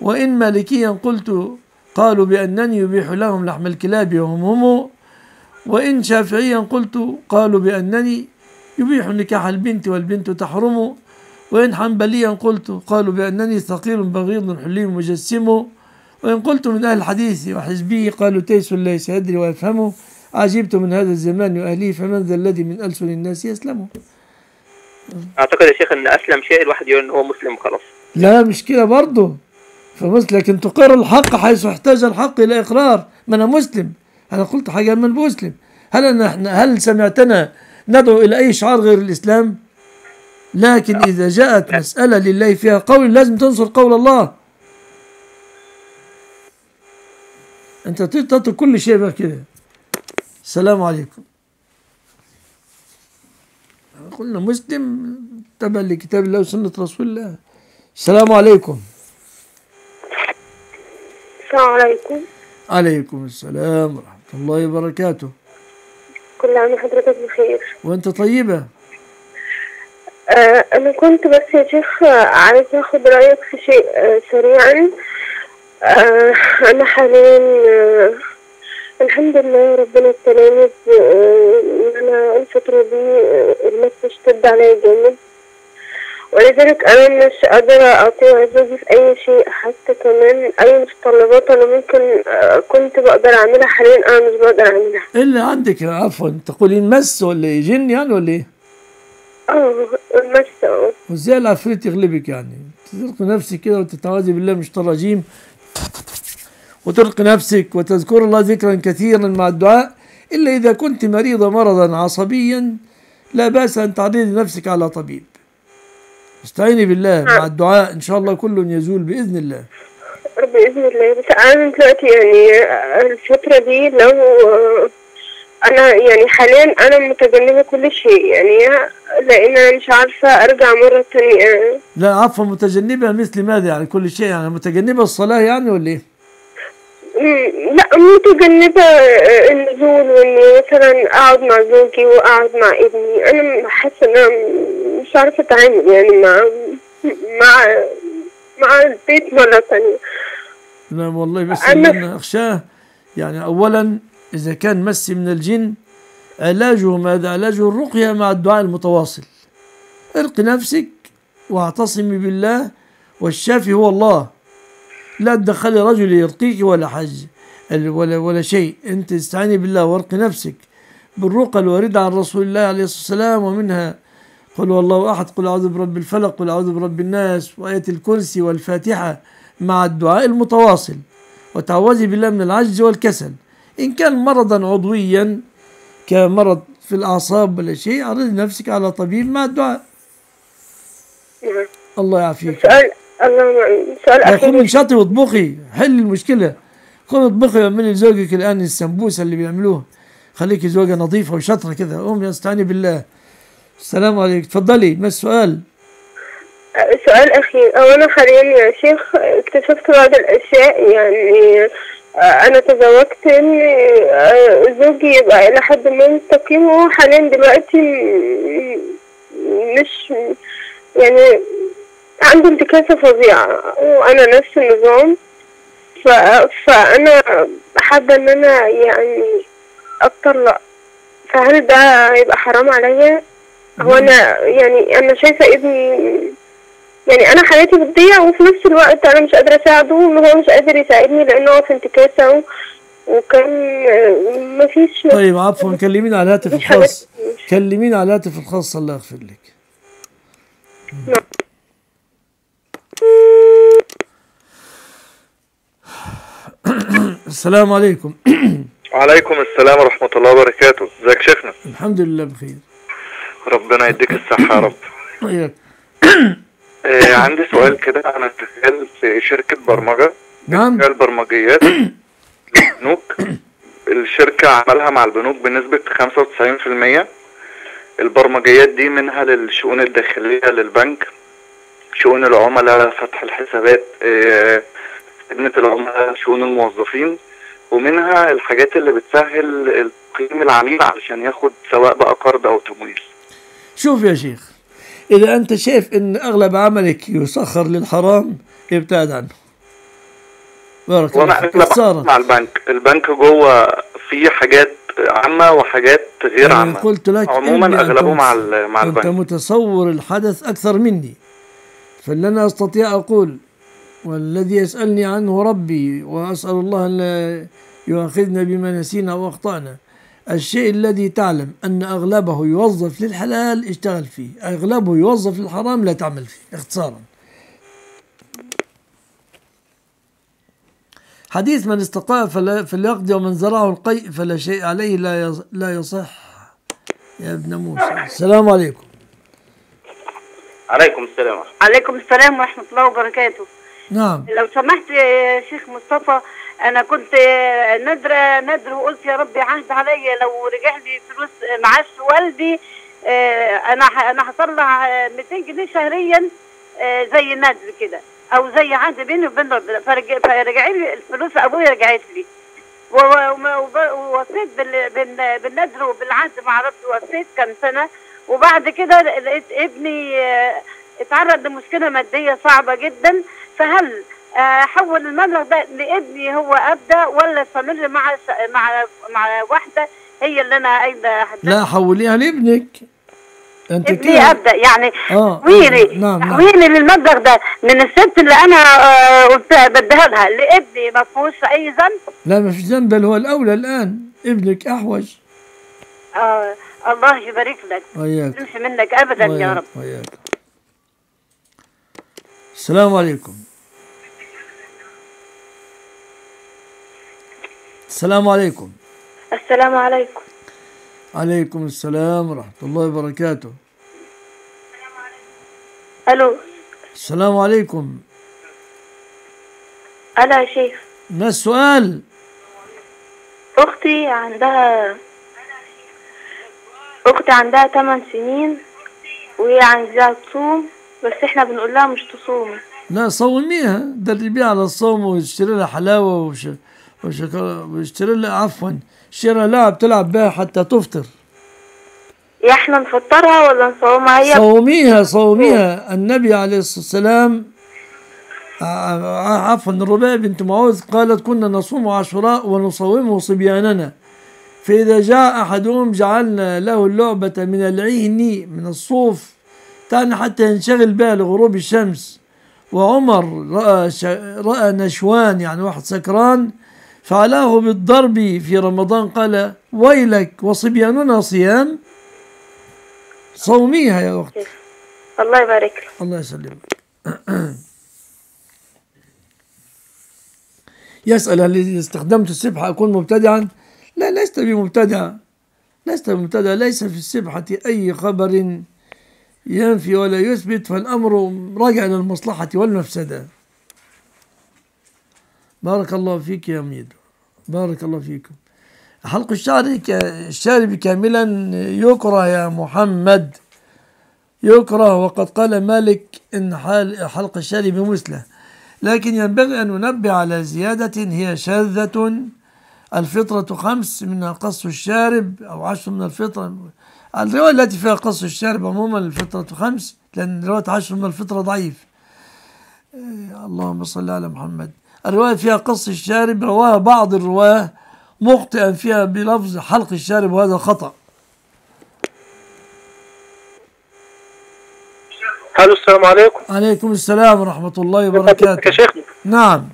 وإن مالكيا قلت قالوا بأنني يبيح لهم لحم الكلاب وهم هم، وإن شافعيا قلت قالوا بأنني يبيح نكاح البنت والبنت تحرم، وإن حنبليا قلت قالوا بأنني ثقيل بغيض حلي مجسم، وإن قلت من أهل الحديث وحزبه قالوا تيس ليس يدري ويفهمه، عجبت من هذا الزمان وأهليه فمن ذا الذي من ألسن الناس يسلمه. أعتقد يا شيخ أن أسلم شيء الواحد يقول أنه هو مسلم خلاص. لا مش كده برضه، فمسلم لكن تقر الحق حيث احتاج الحق إلى إقرار. ما أنا مسلم، أنا قلت حاجة من مسلم. هل أنا هل سمعتنا ندعو إلى أي شعار غير الإسلام؟ لكن إذا جاءت مسألة لله فيها قول لازم تنصر قول الله. أنت تترك كل شيء بقى كده. السلام عليكم. قلنا مسلم تبع لكتاب الله وسنة رسول الله. السلام عليكم. السلام عليكم. عليكم السلام ورحمة الله وبركاته. كل عام وحضرتك بخير. وأنت طيبة. آه أنا كنت بس يا شيخ عايز آخد رأيك في شيء آه سريعا. آه أنا حاليا آه الحمد لله ربنا استلامت ان انا الفتره دي المس اشتد عليا جامد، ولذلك انا مش قادره اطيع زوجي في اي شيء، حتى كمان اي متطلبات انا ممكن كنت بقدر اعملها حاليا انا مش بقدر اعملها. ايه اللي عندك؟ عفوا انت تقولي مس ولا ايه؟ جن يعني ولا ايه؟ اه مس. اه وازاي العفريت يغلبك يعني؟ تلقي نفسك كده وتتعاذي بالله مش طراجيم، وتلقي نفسك وتذكر الله ذكرا كثيرا مع الدعاء، إلا إذا كنت مريضة مرضا عصبيا لا بأس أن تعرضي نفسك على طبيب. استعيني بالله مع الدعاء إن شاء الله كله يزول بإذن الله. بإذن الله. بس أنا دلوقتي يعني الفترة دي لو أنا يعني حاليا أنا متجنبة كل شيء يعني، لأن أنا مش عارفة أرجع مرة ثانية. لا عفوا، متجنبة مثل ماذا يعني؟ كل شيء يعني متجنبة الصلاة يعني ولا إيه؟ لا متجنبة النزول واني مثلا اقعد مع زوجي واقعد مع ابني. انا حاسة ان انا مش عارفة اتعامل يعني مع مع مع البيت مرة ثانية. لا والله بس اللي انا اخشاه يعني اولا اذا كان مس من الجن علاجه ماذا؟ علاجه الرقية مع الدعاء المتواصل. ارقي نفسك واعتصمي بالله والشافي هو الله. لا تدخلي رجل يرقيك ولا حج ولا ولا شيء، انت استعيني بالله وارقي نفسك بالرقى الوارده عن رسول الله عليه الصلاه والسلام، ومنها قل هو الله احد، قل اعوذ برب الفلق، قل اعوذ برب الناس، وايه الكرسي والفاتحه مع الدعاء المتواصل، وتعوذي بالله من العجز والكسل. ان كان مرضا عضويا كمرض في الاعصاب ولا شيء اعرضي نفسك على طبيب مع الدعاء. الله يعافيك. الله خذي من شاطي واطبخي، حل المشكله. خذي اطبخي واعملي لزوجك الان السمبوسه اللي بيعملوها، خليكي زوجه نظيفه وشاطره كده. قومي استعيني بالله. السلام عليكم. اتفضلي ما السؤال؟ سؤال اخير. او انا حاليا يا شيخ اكتشفت بعض الاشياء يعني انا تزوجت ان زوجي يبقى الى حد ما مستقيم، وهو حاليا دلوقتي مش يعني عنده انتكاسه فظيعه وانا نفس النظام. ف... فانا حابه ان انا يعني اتطلق، فهل ده هيبقى حرام عليا؟ هو انا يعني انا شايفه ابني، يعني انا حياتي بتضيع وفي نفس الوقت انا مش قادره اساعده وهو مش قادر يساعدني لانه هو في انتكاسه وكان مفيش. طيب عفوا، كلميني على الهاتف الخاص، كلميني على الهاتف الخاص الله يغفر لك. السلام عليكم. وعليكم السلام ورحمه الله وبركاته. ازيك يا شيخنا؟ الحمد لله بخير، ربنا يديك الصحه يا رب. إيه، عندي سؤال كده. انا شغال في شركه برمجه، نعم، شغال برمجيات للبنوك. الشركه عملها مع البنوك بنسبه خمسة وتسعين في المية. البرمجيات دي منها للشؤون الداخليه للبنك، شؤون العملاء، فتح الحسابات، إيه، خدمه العملاء، شؤون الموظفين، ومنها الحاجات اللي بتسهل تقييم العميل علشان ياخد سواء بقى قرض او تمويل. شوف يا شيخ، إذا أنت شايف إن أغلب عملك يسخر للحرام ابتعد عنه. بارك الله فيك. وأنا مع البنك، البنك جوه في حاجات عامة وحاجات غير يعني عامة. قلت لك عموما أغلبه مع مع البنك. أنت متصور الحدث أكثر مني، فاللي أنا أستطيع أقول والذي يسألني عنه ربي، وأسأل الله أن لا يؤاخذنا بما نسينا وأخطأنا. الشيء الذي تعلم أن أغلبه يوظف للحلال اشتغل فيه، أغلبه يوظف للحرام لا تعمل فيه، اختصارا. حديث من استقاء فليقضي ومن زرعه القيء فلا شيء عليه لا يصح يا ابن موسى. السلام عليكم. عليكم السلام. عليكم السلام ورحمة الله وبركاته. نعم. لو سمحت يا شيخ مصطفى، أنا كنت ندرة ندرة وقلت يا ربي عهد عليا لو رجع لي فلوس معاش والدي أنا أنا هطلع مئتين جنيه شهريا زي الندر كده، أو زي عهد بيني وبين ربنا. فرجع لي الفلوس، أبويا رجعت لي، ووفيت بالندر وبالعهد مع ربي، وفيت كام سنة. وبعد كده لقيت ابني اتعرض لمشكلة مادية صعبة جدا، فهل احول المبلغ ده لابني هو ابدا، ولا استمر مع مع مع واحده هي اللي انا عايزه؟ لا، حوليها لابنك انت كده. ابني ابدا يعني تحويلي آه. تحويلي للمبلغ ده من الست اللي انا قلتها بديها لها لابني ما فيهوش اي ذنب؟ لا، ما فيش ذنب، بل هو الاولى الان، ابنك احوج. اه، الله يبارك لك، ما تمشي منك ابدا وياك. يا رب وياك. السلام عليكم. السلام عليكم. السلام عليكم. عليكم السلام ورحمة الله وبركاته. السلام عليكم. ألو. السلام عليكم. ألا يا شيخ، ما السؤال؟ أختي عندها أختي عندها ثمان سنين، وهي عايزاها تصوم، بس إحنا بنقول لها مش تصومي. لا، صوميها، دربيها على الصوم واشتري لها حلاوة وش واشتري لها، عفوا، اشتري لها بتلعب بها حتى تفطر. يا احنا نفطرها ولا نصومها هي؟ صوميها صوميها، النبي عليه الصلاة والسلام، عفوا، الربيع بنت معوذ قالت: كنا نصوم عاشوراء ونصومه صبياننا، فإذا جاء أحدهم جعلنا له اللعبة من العهن من الصوف، تعني حتى ينشغل بها لغروب الشمس. وعمر رأى رأى نشوان، يعني واحد سكران، فعلاه بالضرب في رمضان، قال: ويلك وصبياننا صيام. صوميها يا اختي. الله يبارك لك. الله يسلمك. يسأل: هل استخدمت السبحة أكون مبتدعا؟ لا، لست بمبتدع، لست بمبتدع، ليس في السبحة أي خبر ينفي ولا يثبت، فالأمر راجع للمصلحة والمفسدة. بارك الله فيك يا ميدو، بارك الله فيكم. حلق الشعر الشارب كاملا يكره يا محمد، يكره. وقد قال مالك إن حلق الشارب مثله. لكن ينبغي أن ننبه على زيادة هي شاذة. الفطرة خمس منها قص الشارب أو عشر من الفطرة. الرواية التي فيها قص الشارب عموما الفطرة خمس، لأن رواية عشر من الفطرة ضعيف. اللهم صل على محمد. الرواية فيها قص الشارب رواها بعض الرواه مخطئا فيها بلفظ حلق الشارب، وهذا خطأ. الو السلام عليكم. عليكم السلام ورحمة الله وبركاته. يا شيخ. نعم.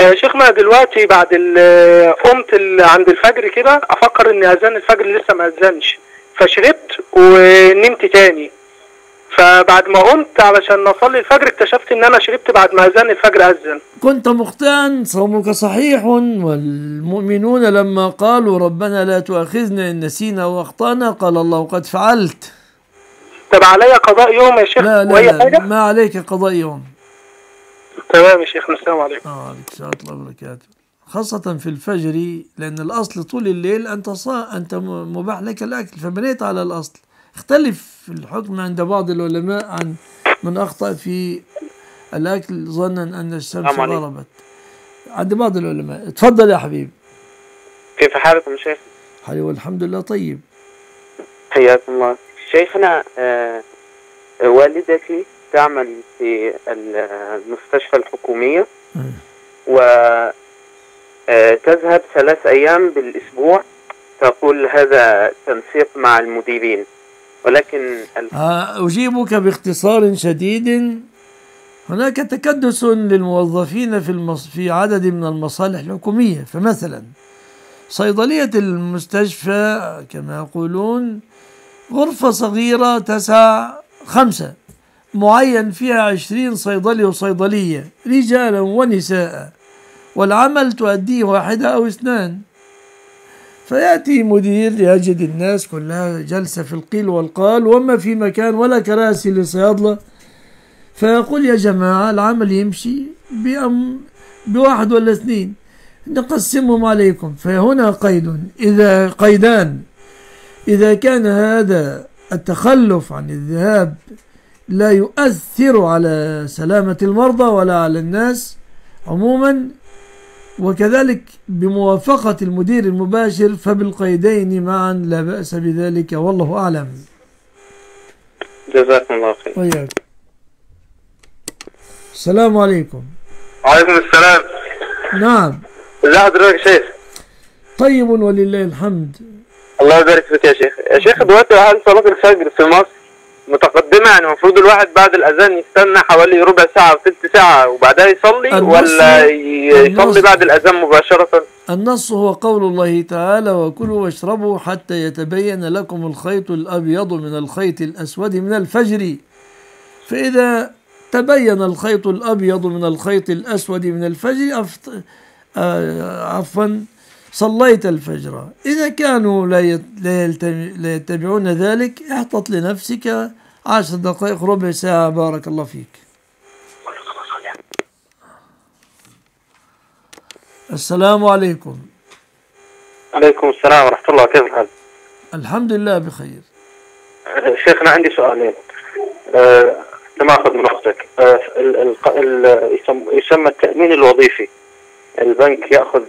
يا شيخنا دلوقتي بعد قمت عند الفجر كده، أفكر إن أذان الفجر لسه ما أذنش، فشربت ونمت تاني. فبعد ما قمت علشان أصلي الفجر اكتشفت إن أنا شربت بعد ما أذان الفجر أذن. كنت مخطئا، صومك صحيح. والمؤمنون لما قالوا ربنا لا تؤاخذنا إن نسينا وأخطأنا قال الله قد فعلت. طب عليا قضاء يوم يا شيخ؟ لا لا, وأي لا حاجة؟ ما عليك قضاء يوم. تمام يا شيخنا السلام عليكم. وعليكم السلام ورحمة الله وبركاته. خاصة في الفجر، لأن الأصل طول الليل أنت صا أنت مباح لك الأكل، فبنيت على الأصل. اختلف الحكم عند بعض العلماء عن من أخطأ في الأكل ظنا أن الشمس غربت. عند بعض العلماء. اتفضل يا حبيبي. كيف حالكم يا شيخ؟ حالي والحمد لله طيب. حياكم الله. شيخنا آه والدتي تعمل في المستشفى الحكومية وتذهب ثلاث أيام بالأسبوع، تقول هذا تنسيق مع المديرين، ولكن أجيبك باختصار شديد. هناك تكدس للموظفين في في عدد من المصالح الحكومية. فمثلا صيدلية المستشفى كما يقولون غرفة صغيرة تسع خمسة معين فيها عشرين صيدلي وصيدلية رجالا ونساء، والعمل تؤديه واحدة أو اثنان. فيأتي مدير يجد الناس كلها جلسة في القيل والقال، وما في مكان ولا كراسي للصيادلة، فيقول يا جماعة العمل يمشي بأم بواحد ولا اثنين نقسمهم عليكم. فهنا قيد إذا قيدان إذا كان هذا التخلف عن الذهاب لا يؤثر على سلامة المرضى ولا على الناس عموما، وكذلك بموافقة المدير المباشر، فبالقيدين معا لا بأس بذلك، والله أعلم. جزاكم الله خير. وياك. السلام عليكم. وعليكم السلام. نعم. ازي حضرتك يا شيخ؟ طيب ولله الحمد. الله يبارك فيك يا شيخ. يا شيخ دلوقتي هل صلاة الفجر في مصر متقدمة؟ يعني المفروض الواحد بعد الأذان يستنى حوالي ربع ساعة أو ثلث ساعة وبعدها يصلي، ولا يصلي بعد الأذان مباشرة؟ النص هو قول الله تعالى وكلوا واشربوا حتى يتبين لكم الخيط الأبيض من الخيط الأسود من الفجر. فإذا تبين الخيط الأبيض من الخيط الأسود من الفجر أفط... آه... عفوا صليت الفجر. إذا كانوا لا يتبعون ذلك احطط لنفسك عشر دقائق ربع ساعة، بارك الله فيك. السلام عليكم. عليكم السلام ورحمة الله. كيف الحال؟ الحمد لله بخير. شيخنا عندي سؤالين لما أخذ من وقتك. يسمى التأمين الوظيفي، البنك ياخذ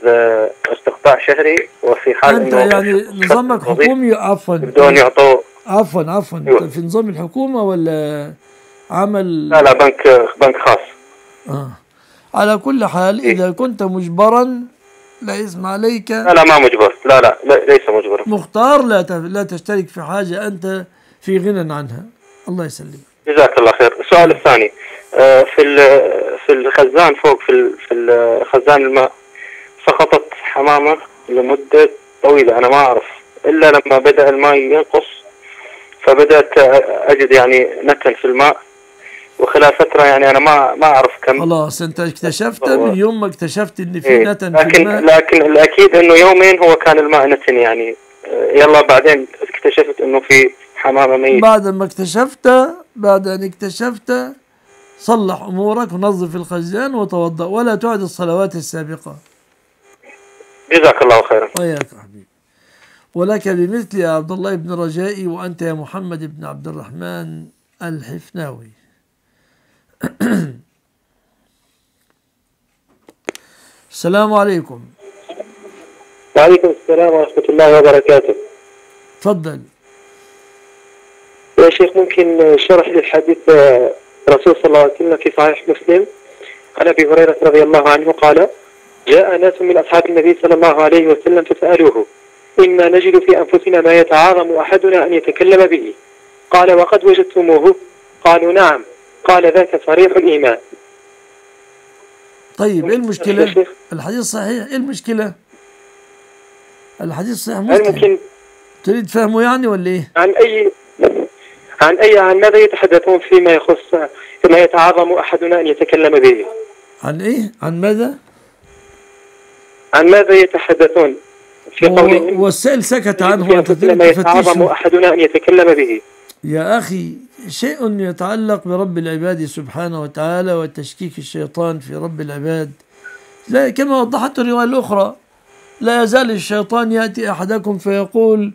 استقطاع شهري، وفي حال انت يعني نظامك حكومي عفوا بدون يعطوا عفوا عفوا انت في نظام الحكومه ولا عمل؟ لا لا بنك بنك خاص. اه على كل حال اذا كنت مجبرا لا يسمع عليك. لا لا ما مجبر، لا لا, لا ليس مجبر، مختار. لا لا تشترك في حاجه انت في غنى عنها. الله يسلمك. جزاك الله خير. السؤال الثاني في في الخزان فوق في في الخزان الماء سقطت حمامة لمدة طويلة، أنا ما أعرف إلا لما بدأ الماء ينقص فبدأت أجد يعني نتن في الماء، وخلال فترة يعني أنا ما ما أعرف كم. خلاص أنت اكتشفت من يوم ما اكتشفت إن في إيه نتن في الماء. لكن لكن الأكيد إنه يومين هو كان الماء نتن يعني، يلا بعدين اكتشفت إنه في حمامة ميت. بعد ما اكتشفت بعد أن اكتشفت صلح امورك ونظف الخزان وتوضأ ولا تعد الصلوات السابقه. جزاك الله خيرا. وياك يا حبيبي. ولك بمثل يا عبد الله بن رجائي، وانت يا محمد بن عبد الرحمن الحفناوي. السلام عليكم. وعليكم السلام ورحمة الله وبركاته. تفضل. يا شيخ ممكن شرح للحديث الرسول صلى الله عليه وسلم في صحيح مسلم عن أبي هريرة رضي الله عنه قال: جاء ناس من أصحاب النبي صلى الله عليه وسلم فسألوه: إنا نجد في أنفسنا ما يتعاظم أحدنا أن يتكلم به. قال: وقد وجدتموه؟ قالوا: نعم. قال: ذاك صريح الإيمان. طيب ايه المشكلة؟ الحديث صحيح، ايه المشكلة؟ الحديث صحيح مسلم، تريد فهمه يعني ولا ايه؟ عن أي عن أي عن ماذا يتحدثون فيما يخص ما يتعاظم أحدنا أن يتكلم به؟ عن ايه؟ عن ماذا؟ عن ماذا يتحدثون في قولهم والسائل سكت عنه؟ ما يتعاظم أحدنا أن يتكلم به. يا أخي، شيء يتعلق برب العباد سبحانه وتعالى وتشكيك الشيطان في رب العباد، لا كما وضحت الرواية الأخرى: لا يزال الشيطان يأتي أحدكم فيقول: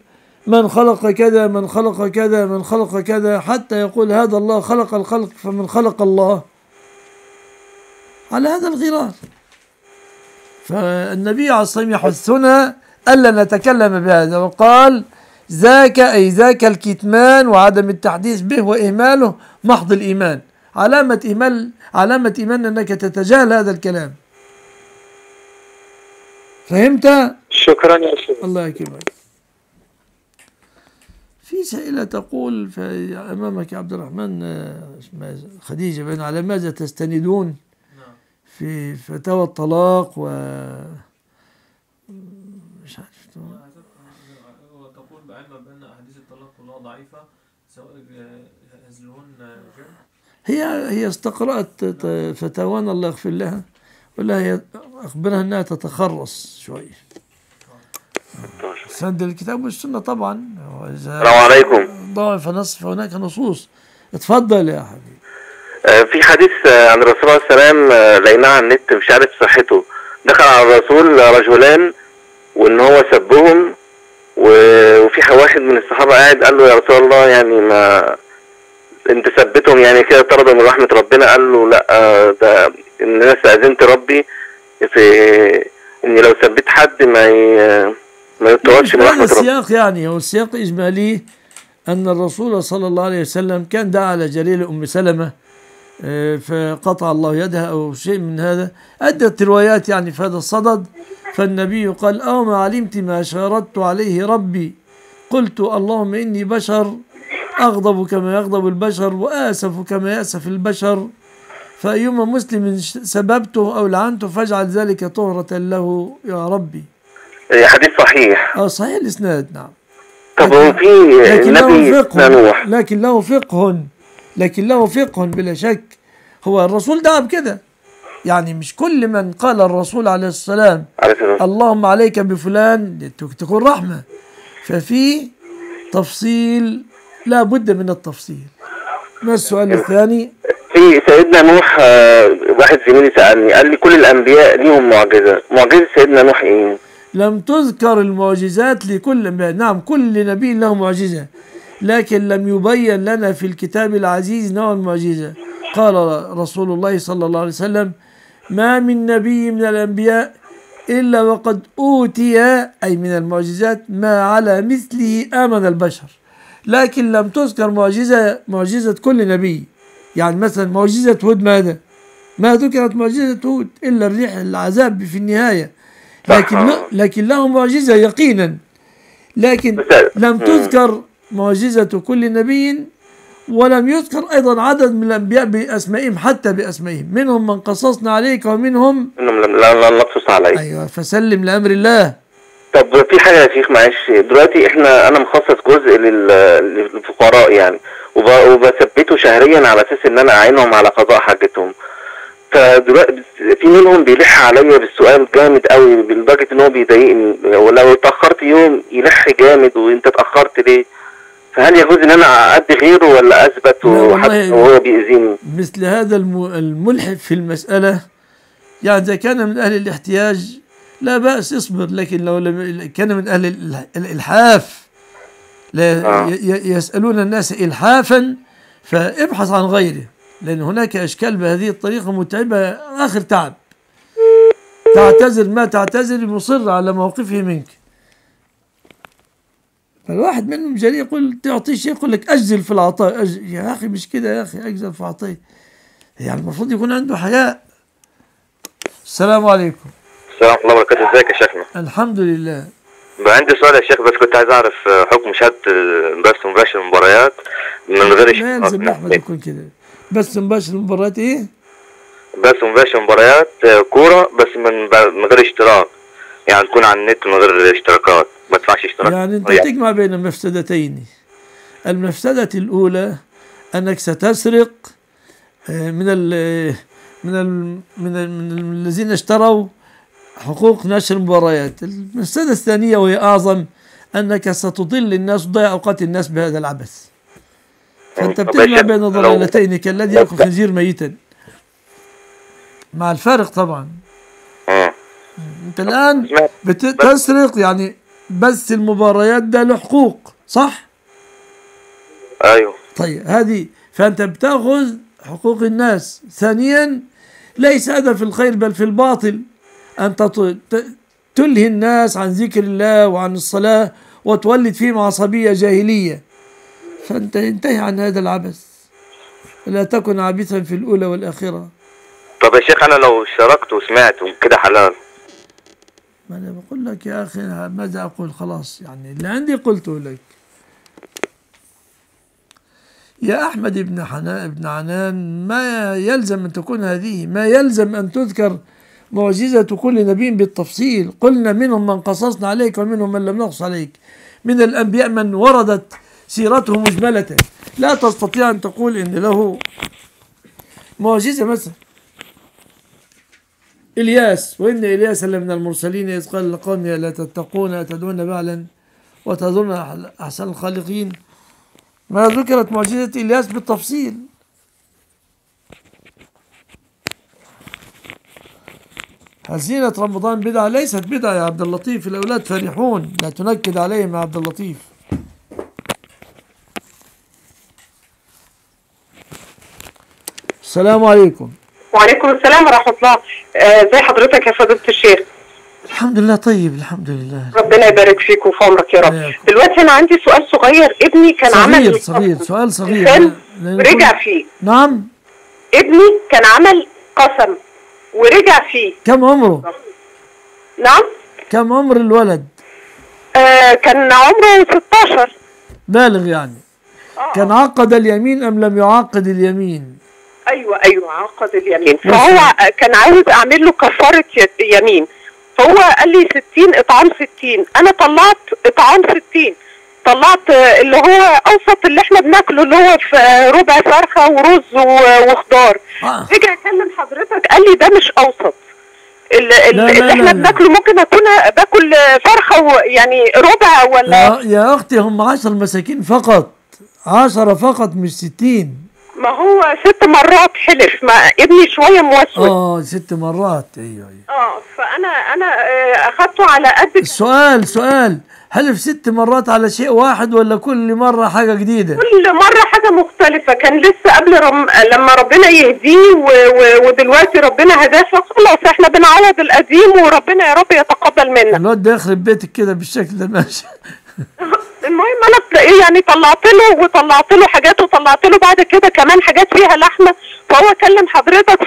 من خلق كذا، من خلق كذا، من خلق كذا، حتى يقول: هذا الله خلق الخلق، فمن خلق الله على هذا الغرار. فالنبي عليه الصلاة والسلام يحثنا ألا نتكلم بهذا، وقال: ذاك أي ذاك الكتمان وعدم التحديث به وإهماله محض الإيمان، علامة إيمان، علامة إيمان أنك تتجاهل هذا الكلام. فهمت؟ شكرا يا شيخ. الله يكرمك. في سائلة تقول أمامك يا عبد الرحمن خديجة: بين على ماذا تستندون في فتاوى الطلاق و مش عارف تقول بعلم بأن أحاديث الطلاق كلها ضعيفة سواء هزلهن جمع؟ هي هي استقرأت فتاوانا الله يغفر لها، ولا هي أخبرها أنها تتخرص شوية. سند الكتاب والسنة طبعا. السلام عليكم. ضعف نص فهناك نصوص. اتفضل يا حبيبي. في حديث عن الرسول عليه السلام لقيناه على النت مش عارف صحته، دخل على الرسول رجلان وان هو سبهم، وفي واحد من الصحابه قاعد قال له: يا رسول الله، يعني ما انت سبتهم يعني كده طردوا من رحمه ربنا؟ قال له: لا، ده ان انا استاذنت ربي في اني لو سبت حد ما ما يطردش من رحمه ربنا. السياق يعني هو السياق اجمالي ان الرسول صلى الله عليه وسلم كان دعا على جليل ام سلمه فقطع الله يدها أو شيء من هذا، أدت روايات يعني في هذا الصدد، فالنبي قال: أو ما علمت ما شاردت عليه ربي، قلت: اللهم إني بشر أغضب كما يغضب البشر وآسف كما يأسف البشر، فأيما مسلم سببته أو لعنته فاجعل ذلك طهرة له يا ربي. حديث صحيح. أه صحيح الإسناد، نعم. طب هو في النبي نوح لكن له فقه، لكن له فقه بلا شك. هو الرسول دعا بكده، يعني مش كل من قال الرسول عليه السلام اللهم عليك بفلان تكون رحمة، ففي تفصيل، لا بد من التفصيل. ما السؤال الثاني؟ في سيدنا نوح، واحد زميلي سألني قال لي: كل الأنبياء ليهم معجزة، معجزة سيدنا نوح إيه؟ لم تذكر المعجزات لكل الأنبياء، نعم كل نبي له معجزة، لكن لم يبين لنا في الكتاب العزيز نوع المعجزة. قال رسول الله صلى الله عليه وسلم: ما من نبي من الأنبياء إلا وقد أوتي أي من المعجزات ما على مثله آمن البشر، لكن لم تذكر معجزة معجزة كل نبي. يعني مثلا معجزة هود ماذا؟ ما ذكرت معجزة هود إلا الريح العذاب في النهاية، لكن لكن له معجزة يقينا، لكن لم تذكر معجزة كل نبي، ولم يذكر أيضا عدد من الأنبياء بأسمائهم حتى بأسمائهم، منهم من قصصنا عليك ومنهم منهم لا نقصص عليك. أيوه، فسلم لأمر الله. طب في حاجة يا شيخ معلش، دلوقتي احنا أنا مخصص جزء للفقراء يعني، وبثبته شهريا على أساس إن أنا أعينهم على قضاء حاجتهم، فدلوقتي في منهم بيلح عليا بالسؤال جامد قوي لدرجة إن هو بيضايقني، ولو اتأخرت يوم يلح جامد: وأنت اتأخرت ليه؟ فهل يجوز ان انا اعدي غيره ولا اثبت وهو بيأذيني؟ مثل هذا الملحد في المسألة، يعني اذا كان من اهل الاحتياج لا بأس اصبر، لكن لو كان من اهل الالحاف لا آه. يسألون الناس الحافا فابحث عن غيره، لان هناك اشكال بهذه الطريقة متعبة اخر تعب. تعتذر ما تعتذر مصر على موقفه منك. فالواحد منهم جريء يقول تعطيه شيء يقول لك اجزل في العطاء. أجزل. يا اخي مش كده يا اخي، اجزل في عطيه. يعني المفروض يكون عنده حياء. السلام عليكم. السلام ورحمه الله وبركاته، ازيك يا شيخنا؟ الحمد لله. بقى عندي سؤال يا شيخ، بس كنت عايز اعرف حكم مشاهده بث مباشر المباريات من غير اشتراك. ما يلزم يا احمد يكون كده. بث مباشر المباريات ايه؟ بث مباشر مباريات كوره بس من من غير اشتراك، يعني تكون على النت من غير اشتراكات، ما تدفعش اشتراك. يعني انت يعني تجمع بين المفسدتين. المفسده الاولى انك ستسرق من ال من ال من, ال من الذين اشتروا حقوق نشر المباريات. المفسدة الثانية وهي أعظم أنك ستضل الناس، تضيع أوقات الناس بهذا العبث. فأنت بتجمع بين ضلالتين كالذي يأكل خنزير ميتا، مع الفارق طبعا. أنت الآن بتسرق، يعني بث المباريات ده له حقوق صح؟ أيوه. طيب هذه، فأنت بتأخذ حقوق الناس. ثانيا ليس هذا في الخير بل في الباطل، أن تلهي الناس عن ذكر الله وعن الصلاة وتولد فيهم عصبية جاهلية. فأنت انتهي عن هذا العبث، لا تكن عابثا في الأولى والآخرة. طب يا شيخ أنا لو شاركت وسمعت وكده حلال؟ ما أنا بقول لك يا أخي ماذا أقول، خلاص يعني اللي عندي قلته لك. يا أحمد بن حنان ابن عنان، ما يلزم أن تكون هذه، ما يلزم أن تذكر معجزة كل نبي بالتفصيل. قلنا منهم من قصصنا عليك ومنهم من لم نقص عليك من الأنبياء من وردت سيرته مجملة. لا تستطيع أن تقول إن له معجزة. مثلا إلياس، وإن إلياس لمن المرسلين إذ قال لقومه لا تتقون تدعون بعلا وتظن أحسن الخالقين. ما ذكرت معجزة إلياس بالتفصيل. هزيمة رمضان بدعة، ليست بدعة يا عبد اللطيف. الأولاد فرحون، لا تنكد عليهم يا عبد اللطيف. السلام عليكم. وعليكم السلام ورحمة الله. ازي حضرتك يا فضيلة الشيخ؟ الحمد لله، طيب الحمد لله. ربنا يبارك فيك وفي عمرك يا رب. يا دلوقتي أنا عندي سؤال صغير، ابني كان صغير عمل صغير قسم. سؤال صغير أنا... رجع فيه. نعم. ابني كان عمل قسم ورجع فيه. كم عمره؟ نعم؟ كم عمر الولد؟ آه كان عمره ستاشر. بالغ يعني. آه. كان عقد اليمين أم لم يعقد اليمين؟ أيوه أيوه عقد اليمين، فهو كان عايز أعمل له كفارة يمين، فهو قال لي ستين إطعام ستين، أنا طلعت إطعام ستين، طلعت اللي هو أوسط اللي إحنا بناكله اللي هو في ربع فرخة ورز وخضار. آه. رجع يكلم حضرتك قال لي ده مش أوسط اللي, لا اللي لا إحنا بناكله، ممكن أكون باكل فرخة ويعني ربع ولا. يا أختي هم عشر مساكين فقط، عشرة فقط مش ستين. ما هو ست مرات حلف، ما ابني شويه موسوس. اه ست مرات ايوه ايوه. اه فانا انا اخذته على قد. السؤال سؤال، حلف ست مرات على شيء واحد ولا كل مره حاجه جديده؟ كل مره حاجه مختلفه. كان لسه قبل رم... لما ربنا يهديه و... و... ودلوقتي ربنا هداه، فخلاص احنا بنعوض القديم وربنا يا رب يتقبل منا. الواد ده يخرب بيتك كده بالشكل ده ماشي. المهم انا يعني طلعت له وطلعت له حاجات وطلعت له بعد كده كمان حاجات فيها لحمه، فهو كلم حضرتك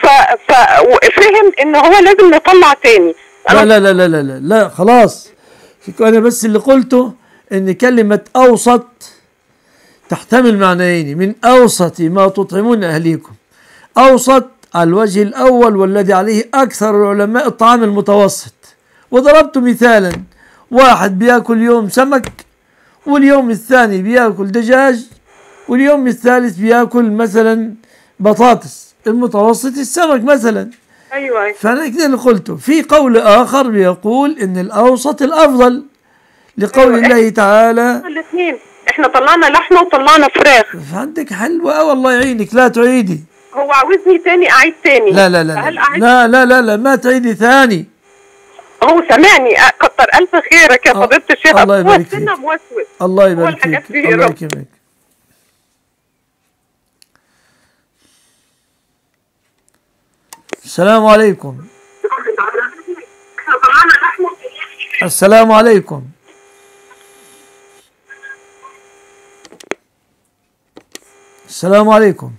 ففهم ان هو لازم نطلع تاني. لا لا لا لا لا لا خلاص، انا بس اللي قلته ان كلمه اوسط تحتمل معنيين، من اوسط ما تطعمون اهليكم. اوسط على الوجه الاول والذي عليه اكثر العلماء الطعام المتوسط، وضربت مثالا واحد بياكل يوم سمك واليوم الثاني بياكل دجاج واليوم الثالث بياكل مثلا بطاطس، المتوسط السمك مثلا. ايوه. فانا كده اللي قلته. في قول اخر بيقول ان الاوسط الافضل لقول أيوة. الله تعالى الاثنين احنا طلعنا لحمه وطلعنا فراخ. عندك حلوه اه والله يعينك، لا تعيدي. هو عاوزني تاني اعيد تاني؟ لا لا لا لا لا, لا لا لا ما تعيدي ثاني. هو سامعني، كتر ألف خيرك يا فضيلة الشيخ. الله يبارك فيك. الله يبارك فيك. الله يبارك فيك. السلام عليكم. السلام عليكم. السلام عليكم.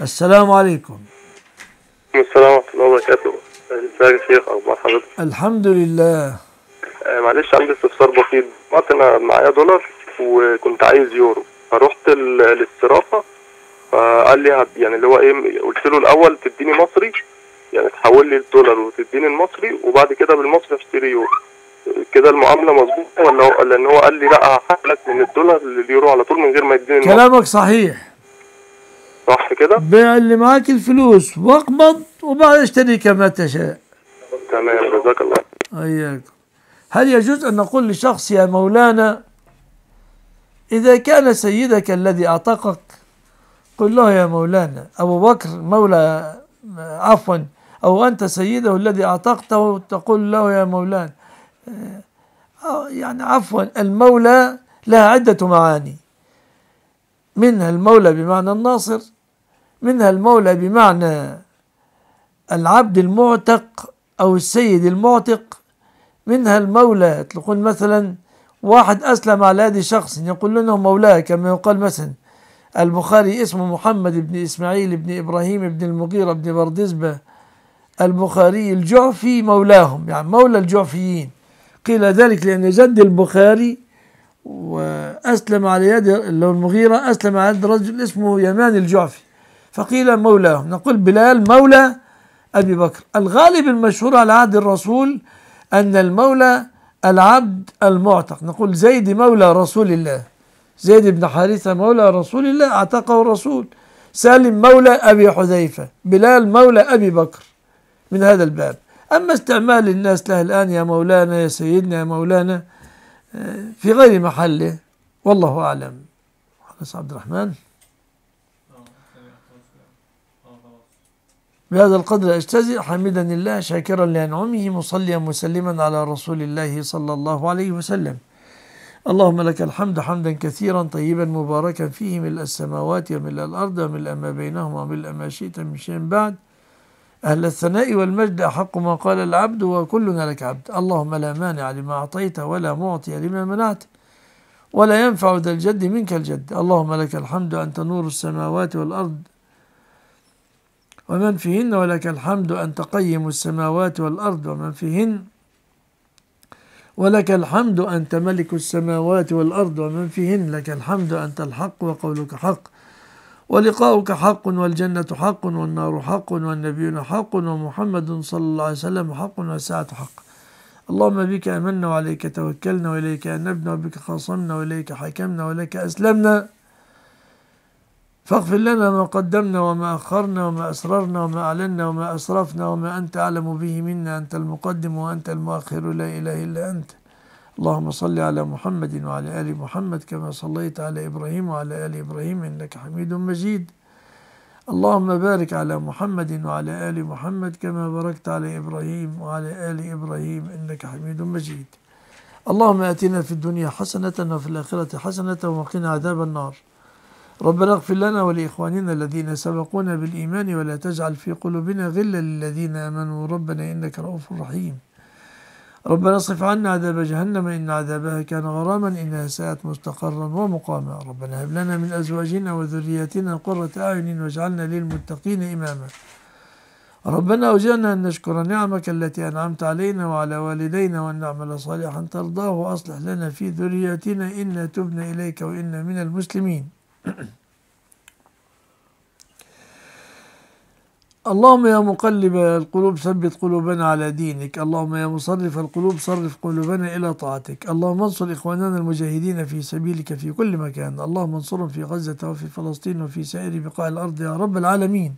السلام عليكم. السلام ورحمة الله وبركاته. ازيك يا شيخ، اخبار حضرتك؟ الحمد لله. آه معلش عندي استفسار بسيط. انا معايا دولار وكنت عايز يورو، فروحت الاسترافة فقال لي يعني اللي هو ايه، قلت له الاول تديني مصري، يعني تحول لي الدولار وتديني المصري وبعد كده بالمصري اشتري يورو، كده المعامله مظبوطه ولا؟ ولا ان هو قال لي لا هحولك من الدولار لليورو على طول من غير ما يديني المصري؟ كلامك صحيح. صح كده؟ بيع اللي معاك الفلوس واقبض وبعد اشتري كما تشاء. تمام، جزاك الله. اياك. هل يجوز ان نقول لشخص يا مولانا اذا كان سيدك الذي اعتقك قل له يا مولانا ابو بكر مولى عفوا او انت سيده الذي اعتقته، تقول له يا مولانا يعني عفوا. المولى لها عده معاني، منها المولى بمعنى الناصر، منها المولى بمعنى العبد المعتق أو السيد المعتق، منها المولى يطلقون مثلا واحد أسلم على يد شخص يقول لهم مولاه، كما يقال مثلا البخاري اسمه محمد بن إسماعيل بن إبراهيم بن المغيرة بن بردزبة البخاري الجعفي مولاهم، يعني مولى الجعفيين. قيل ذلك لأن جد البخاري وأسلم على يد اللي هو المغيرة أسلم على يد رجل اسمه يمان الجعفي، فقيل مولاه. نقول بلال مولى أبي بكر. الغالب المشهور على عهد الرسول أن المولى العبد المعتق، نقول زيد مولى رسول الله، زيد بن حارثة مولى رسول الله أعتقه الرسول، سالم مولى أبي حذيفة، بلال مولى أبي بكر، من هذا الباب. أما استعمال الناس له الآن يا مولانا يا سيدنا يا مولانا في غير محله والله أعلم. خلاص عبد الرحمن بهذا القدر أجتزئ، حمدا لله شاكرا لأنعمه مصليا مسلما على رسول الله صلى الله عليه وسلم. اللهم لك الحمد حمدا كثيرا طيبا مباركا فيه ملء السماوات وملء الأرض وملء ما بينهما وملء ما شئت من شيء بعد، أهل الثناء والمجد أحق ما قال العبد وكلنا لك عبد. اللهم لا مانع لما أعطيت ولا معطي لما منعت ولا ينفع ذا الجد منك الجد. اللهم لك الحمد أنت نور السماوات والأرض ومن فيهن، ولك الحمد أنت قيم السماوات والأرض ومن فيهن، ولك الحمد أنت ملك السماوات والأرض ومن فيهن، لك الحمد أنت الحق وقولك حق ولقاؤك حق والجنة حق والنار حق والنبيون حق ومحمد صلى الله عليه وسلم حق والساعة حق. اللهم بك آمنا وعليك توكلنا وإليك أنبنا وبك خاصمنا وإليك حكمنا ولك أسلمنا، فاغفر لنا ما قدمنا وما أخرنا وما أسررنا وما أعلنا وما أسرفنا وما أنت أعلم به منا، أنت المقدم وأنت المؤخر لا إله إلا أنت. اللهم صل على محمد وعلى آل محمد كما صليت على إبراهيم وعلى آل إبراهيم إنك حميد مجيد. اللهم بارك على محمد وعلى آل محمد كما باركت على إبراهيم وعلى آل إبراهيم إنك حميد مجيد. اللهم آتنا في الدنيا حسنة وفي الآخرة حسنة وقنا عذاب النار. ربنا اغفر لنا ولإخواننا الذين سبقونا بالإيمان ولا تجعل في قلوبنا غلا للذين آمنوا ربنا إنك رؤوف رحيم. ربنا اصرف عنا عذاب جهنم إن عذابها كان غراما إنها ساءت مستقرا ومقاما. ربنا هب لنا من أزواجنا وذرياتنا قرة أعين واجعلنا للمتقين إماما. ربنا أوزعنا أن نشكر نعمك التي أنعمت علينا وعلى والدينا وأن نعمل صالحا ترضاه وأصلح لنا في ذرياتنا إنا تبنا إليك وإنا من المسلمين. اللهم يا مقلب القلوب ثبت قلوبنا على دينك، اللهم يا مصرف القلوب صرف قلوبنا إلى طاعتك. اللهم انصر إخواننا المجاهدين في سبيلك في كل مكان، اللهم انصرهم في غزة وفي فلسطين وفي سائر بقاع الأرض يا رب العالمين.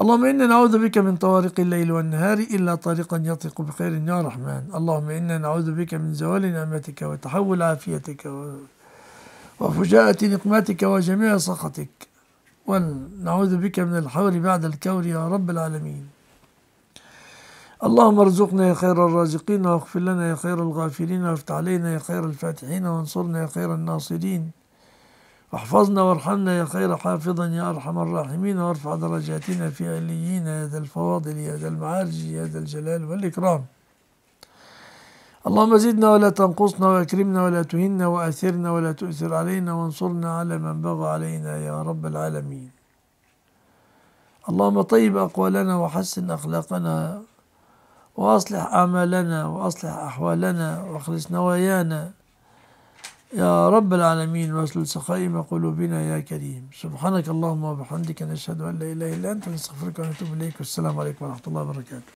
اللهم إنا نعوذ بك من طوارق الليل والنهار إلا طريقا يطرق بخير يا رحمن. اللهم إنا نعوذ بك من زوال نعمتك وتحول عافيتك وفجاءة نقمتك وجميع سخطك، ونعوذ بك من الحور بعد الكور يا رب العالمين. اللهم ارزقنا يا خير الرازقين واغفر لنا يا خير الغافرين وافتح علينا يا خير الفاتحين وانصرنا يا خير الناصرين احفظنا وارحمنا يا خير حافظا يا أرحم الراحمين، وارفع درجاتنا في عليين يا ذا الفواضل يا ذا المعارج يا ذا الجلال والإكرام. اللهم زدنا ولا تنقصنا، واكرمنا ولا تهنا، واثرنا ولا تؤثر علينا، وانصرنا على من بغى علينا يا رب العالمين. اللهم طيب أقوالنا وحسن أخلاقنا، وأصلح أعمالنا وأصلح أحوالنا، واخلص نوايانا يا رب العالمين، واسلل سخائم قلوبنا يا كريم. سبحانك اللهم وبحمدك، نشهد أن لا إله إلا أنت، نستغفرك ونتوب إليك، والسلام عليكم ورحمة الله وبركاته.